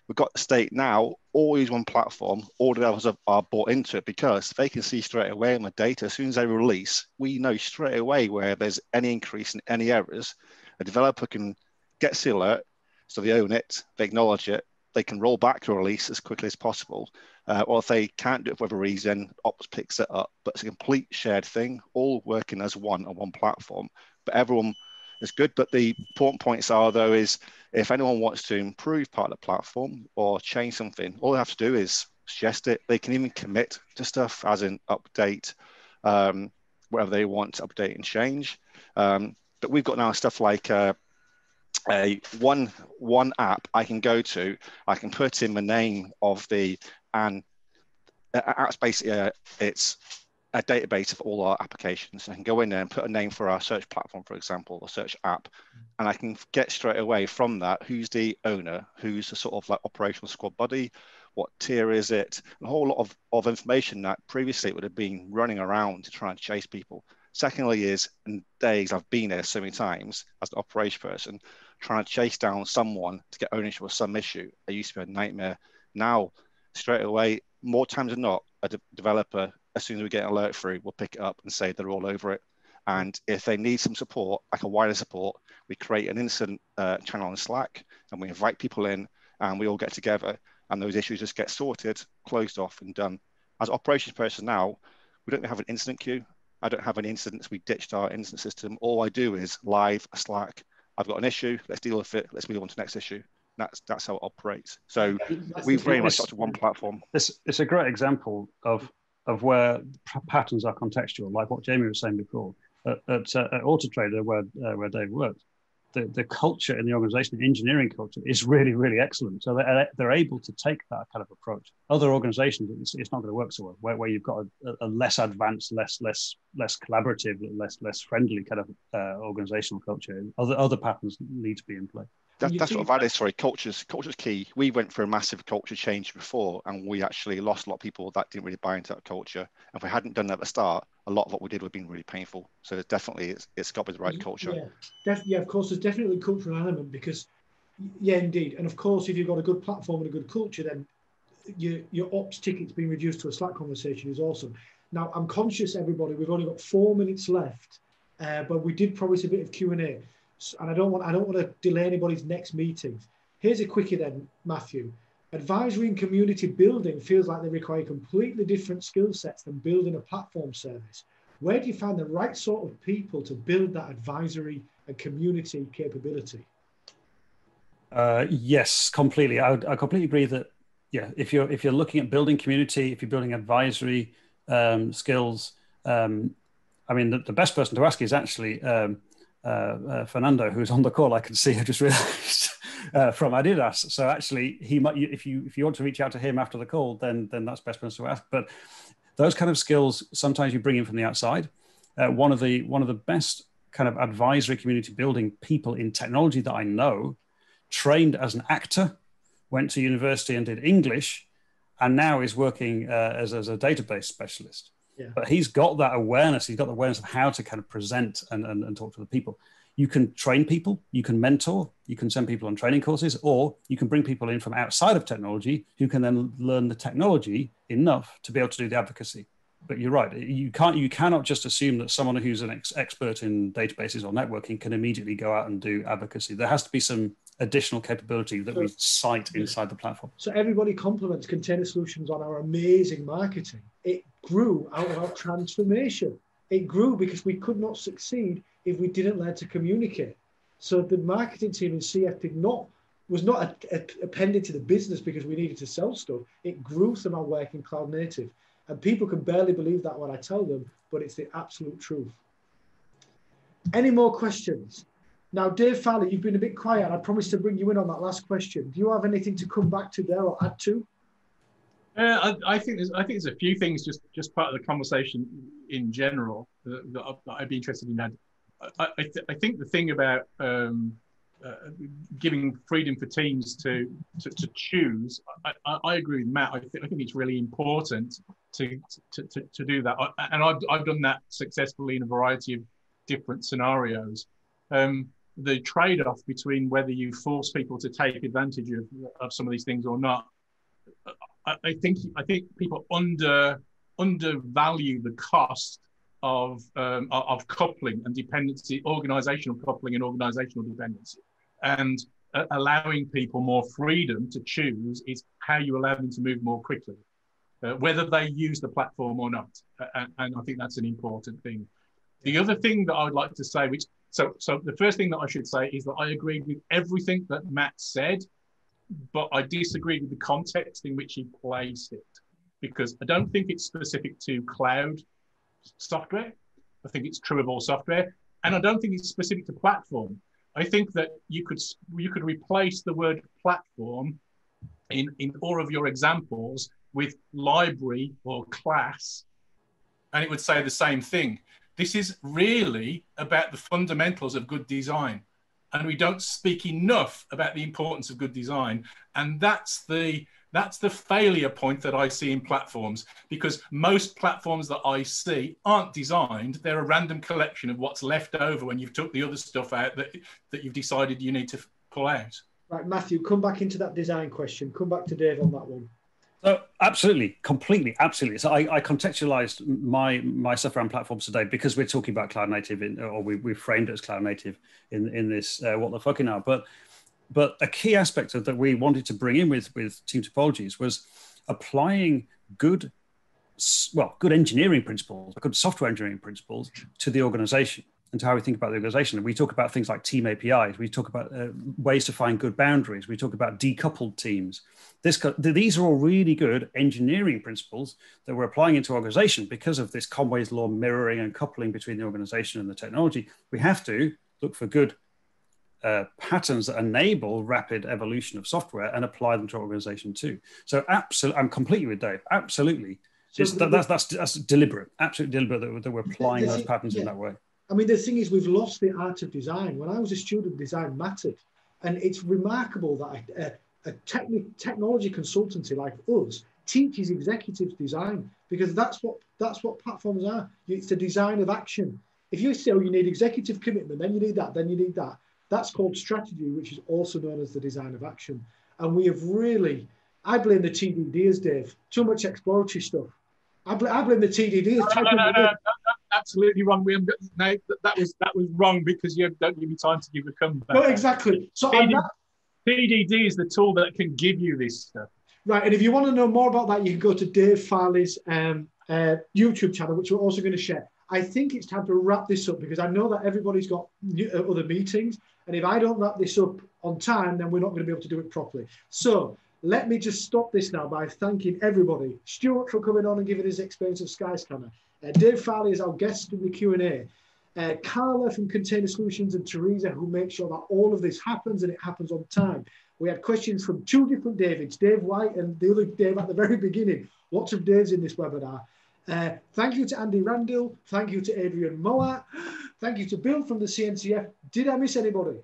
We've got the state now, always one platform, all developers are bought into it because they can see straight away in the data, as soon as they release, we know straight away where there's any increase in any errors. A developer can get the alert, so they own it, they acknowledge it, they can roll back to release as quickly as possible. Uh, or if they can't do it for whatever reason, Ops picks it up, but it's a complete shared thing, all working as one on one platform, but everyone is good. But the important points are though, is if anyone wants to improve part of the platform or change something, all they have to do is suggest it. They can even commit to stuff as in update, um, whatever they want to update and change. Um, but we've got now stuff like uh, a one one app I can go to, I can put in the name of the, and uh, basically uh, it's, a database of all our applications. I can go in there and put a name for our search platform, for example, or search app, and I can get straight away from that who's the owner, who's the sort of like operational squad buddy, what tier is it, a whole lot of, of information that previously would have been running around to try and chase people. Secondly is, in days I've been there so many times as an operations person, trying to chase down someone to get ownership of some issue. It used to be a nightmare. Now, straight away, more times than not, a de- developer, as soon as we get an alert through, we'll pick it up and say they're all over it. And if they need some support, like a wider support, we create an incident uh, channel on Slack, and we invite people in, and we all get together, and those issues just get sorted, closed off, and done. As an operations person now, we don't have an incident queue. I don't have any incidents. We ditched our incident system. All I do is live Slack. I've got an issue. Let's deal with it. Let's move on to the next issue. That's that's how it operates. So we've very much got to one platform. It's it's a great example of of where patterns are contextual, like what Jamie was saying before. At, at, uh, at Auto Trader, where uh, where Dave worked, the, the culture in the organisation, the engineering culture, is really really excellent. So they're they're able to take that kind of approach. Other organisations, it's, it's not going to work so well. Where, where you've got a, a less advanced, less less less collaborative, less less friendly kind of uh, organisational culture. Other other patterns need to be in play. That, that's what that is, sorry, culture's, culture's key. We went through a massive culture change before, and we actually lost a lot of people that didn't really buy into that culture. And if we hadn't done that at the start, a lot of what we did would have been really painful. So there's definitely, it's, it's got to be the right culture. Yeah. Def yeah, of course, there's definitely a cultural element because, yeah, indeed. And of course, if you've got a good platform and a good culture, then your, your ops ticket's being reduced to a Slack conversation is awesome. Now, I'm conscious, everybody, we've only got four minutes left, uh, but we did promise a bit of Q and A. And I don't want I don't want to delay anybody's next meetings. Here's a quickie then, Matthew. Advisory and community building feels like they require completely different skill sets than building a platform service. Where do you find the right sort of people to build that advisory and community capability? Uh, yes, completely. I, I completely agree that yeah, if you're if you're looking at building community, if you're building advisory um, skills, um, I mean the, the best person to ask is actually. Um, Uh, uh, Fernando, who's on the call, I can see. I just realised uh, from Adidas. So actually, he might. If you if you want to reach out to him after the call, then then that's best person to ask. But those kind of skills sometimes you bring in from the outside. Uh, one of the one of the best kind of advisory community building people in technology that I know, trained as an actor, went to university and did English, and now is working uh, as as a database specialist. Yeah. But he's got that awareness. He's got the awareness of how to kind of present and, and, and talk to the people. You can train people, you can mentor, you can send people on training courses, or you can bring people in from outside of technology who can then learn the technology enough to be able to do the advocacy. But you're right. You can't, you cannot just assume that someone who's an ex expert in databases or networking can immediately go out and do advocacy. There has to be some additional capability that so, we cite inside the platform. So everybody compliments Container Solutions on our amazing marketing. It grew out of our transformation. It grew because we could not succeed if we didn't learn to communicate. So the marketing team in C F did not, was not a, a, appended to the business because we needed to sell stuff. It grew from our work in cloud native. And people can barely believe that when I tell them, but it's the absolute truth. Any more questions? Now, Dave Farley, you've been a bit quiet. I promised to bring you in on that last question. Do you have anything to come back to there or add to? Uh, I, I think there's, I think there's a few things just just part of the conversation in general that, that I'd be interested in. That I, I, th I think the thing about um, uh, giving freedom for teams to to, to choose, I, I, I agree with Matt. I, th I think it's really important to to, to, to do that, I, and I've I've done that successfully in a variety of different scenarios. Um, the trade-off between whether you force people to take advantage of, of some of these things or not, I, I think I think people under undervalue the cost of um, of coupling and dependency, organizational coupling and organizational dependency, and uh, allowing people more freedom to choose is how you allow them to move more quickly, uh, whether they use the platform or not, and, and I think that's an important thing. The other thing that I would like to say, which So, so the first thing that I should say is that I agreed with everything that Matt said, but I disagreed with the context in which he placed it, because I don't think it's specific to cloud software. I think it's true of all software, and I don't think it's specific to platform. I think that you could you could replace the word platform in in all of your examples with library or class, and it would say the same thing. This is really about the fundamentals of good design. And we don't speak enough about the importance of good design. And that's the, that's the failure point that I see in platforms, because most platforms that I see aren't designed. They're a random collection of what's left over when you've took the other stuff out that, that you've decided you need to pull out. Right, Matthew, come back into that design question. Come back to Dave on that one. So absolutely, completely, absolutely. So I, I contextualized my my stuff around platforms today because we're talking about cloud native, in, or we we framed it as cloud native in in this uh, what the fuck now. But but a key aspect of, that we wanted to bring in with with team topologies was applying good well good engineering principles, good software engineering principles to the organization and to how we think about the organization. We talk about things like team A P Is. We talk about uh, ways to find good boundaries. We talk about decoupled teams. This, these are all really good engineering principles that we're applying into our organization because of this Conway's law mirroring and coupling between the organization and the technology. We have to look for good uh, patterns that enable rapid evolution of software and apply them to our organization too. So absolutely, I'm completely with Dave, absolutely. So it's, that, that's, that's, that's deliberate, absolutely deliberate that, that we're applying those patterns yeah. in that way. I mean, the thing is, we've lost the art of design. When I was a student, design mattered. And it's remarkable that a, a technic, technology consultancy like us teaches executives design, because that's what, that's what platforms are. It's the design of action. If you say, oh, you need executive commitment, then you need that, then you need that. That's called strategy, which is also known as the design of action. And we have really, I blame the T D Ds, Dave, too much exploratory stuff. I, bl I blame the T D Ds. No, no, no, no, no. Absolutely wrong, William. No, that, that was that was wrong because you don't give me time to give a comeback. No, exactly. So P D D is the tool that can give you this stuff. Right, and if you want to know more about that, you can go to Dave Farley's um, uh, YouTube channel, which we're also going to share. I think it's time to wrap this up because I know that everybody's got new, uh, other meetings, and if I don't wrap this up on time, then we're not going to be able to do it properly. So let me just stop this now by thanking everybody. Stuart for coming on and giving his experience of Skyscanner. Uh, Dave Farley is our guest in the Q and A. Uh, Carla from Container Solutions and Teresa, who make sure that all of this happens and it happens on time. We had questions from two different Davids, Dave White and the other Dave at the very beginning. Lots of Daves in this webinar. Uh, thank you to Andy Randall. Thank you to Adrian Mouat. Thank you to Bill from the C N C F. Did I miss anybody?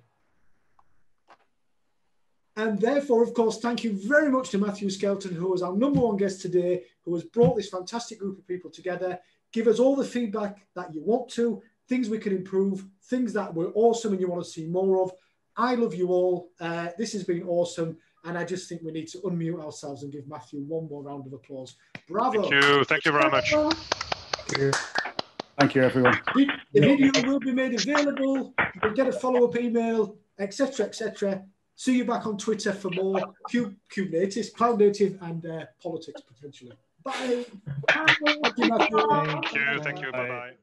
And therefore, of course, thank you very much to Matthew Skelton, who was our number one guest today, who has brought this fantastic group of people together. Give us all the feedback that you want to, things we can improve, things that were awesome and you want to see more of. I love you all. Uh, this has been awesome. And I just think we need to unmute ourselves and give Matthew one more round of applause. Bravo. Thank you. Thank you very much. Thank you, Thank you everyone. The, the video will be made available. You can get a follow-up email, et cetera, et cetera. See you back on Twitter for more Kube, Kubernetes, cloud native, and uh, politics potentially. Bye. Thank you. Thank you. Bye-bye.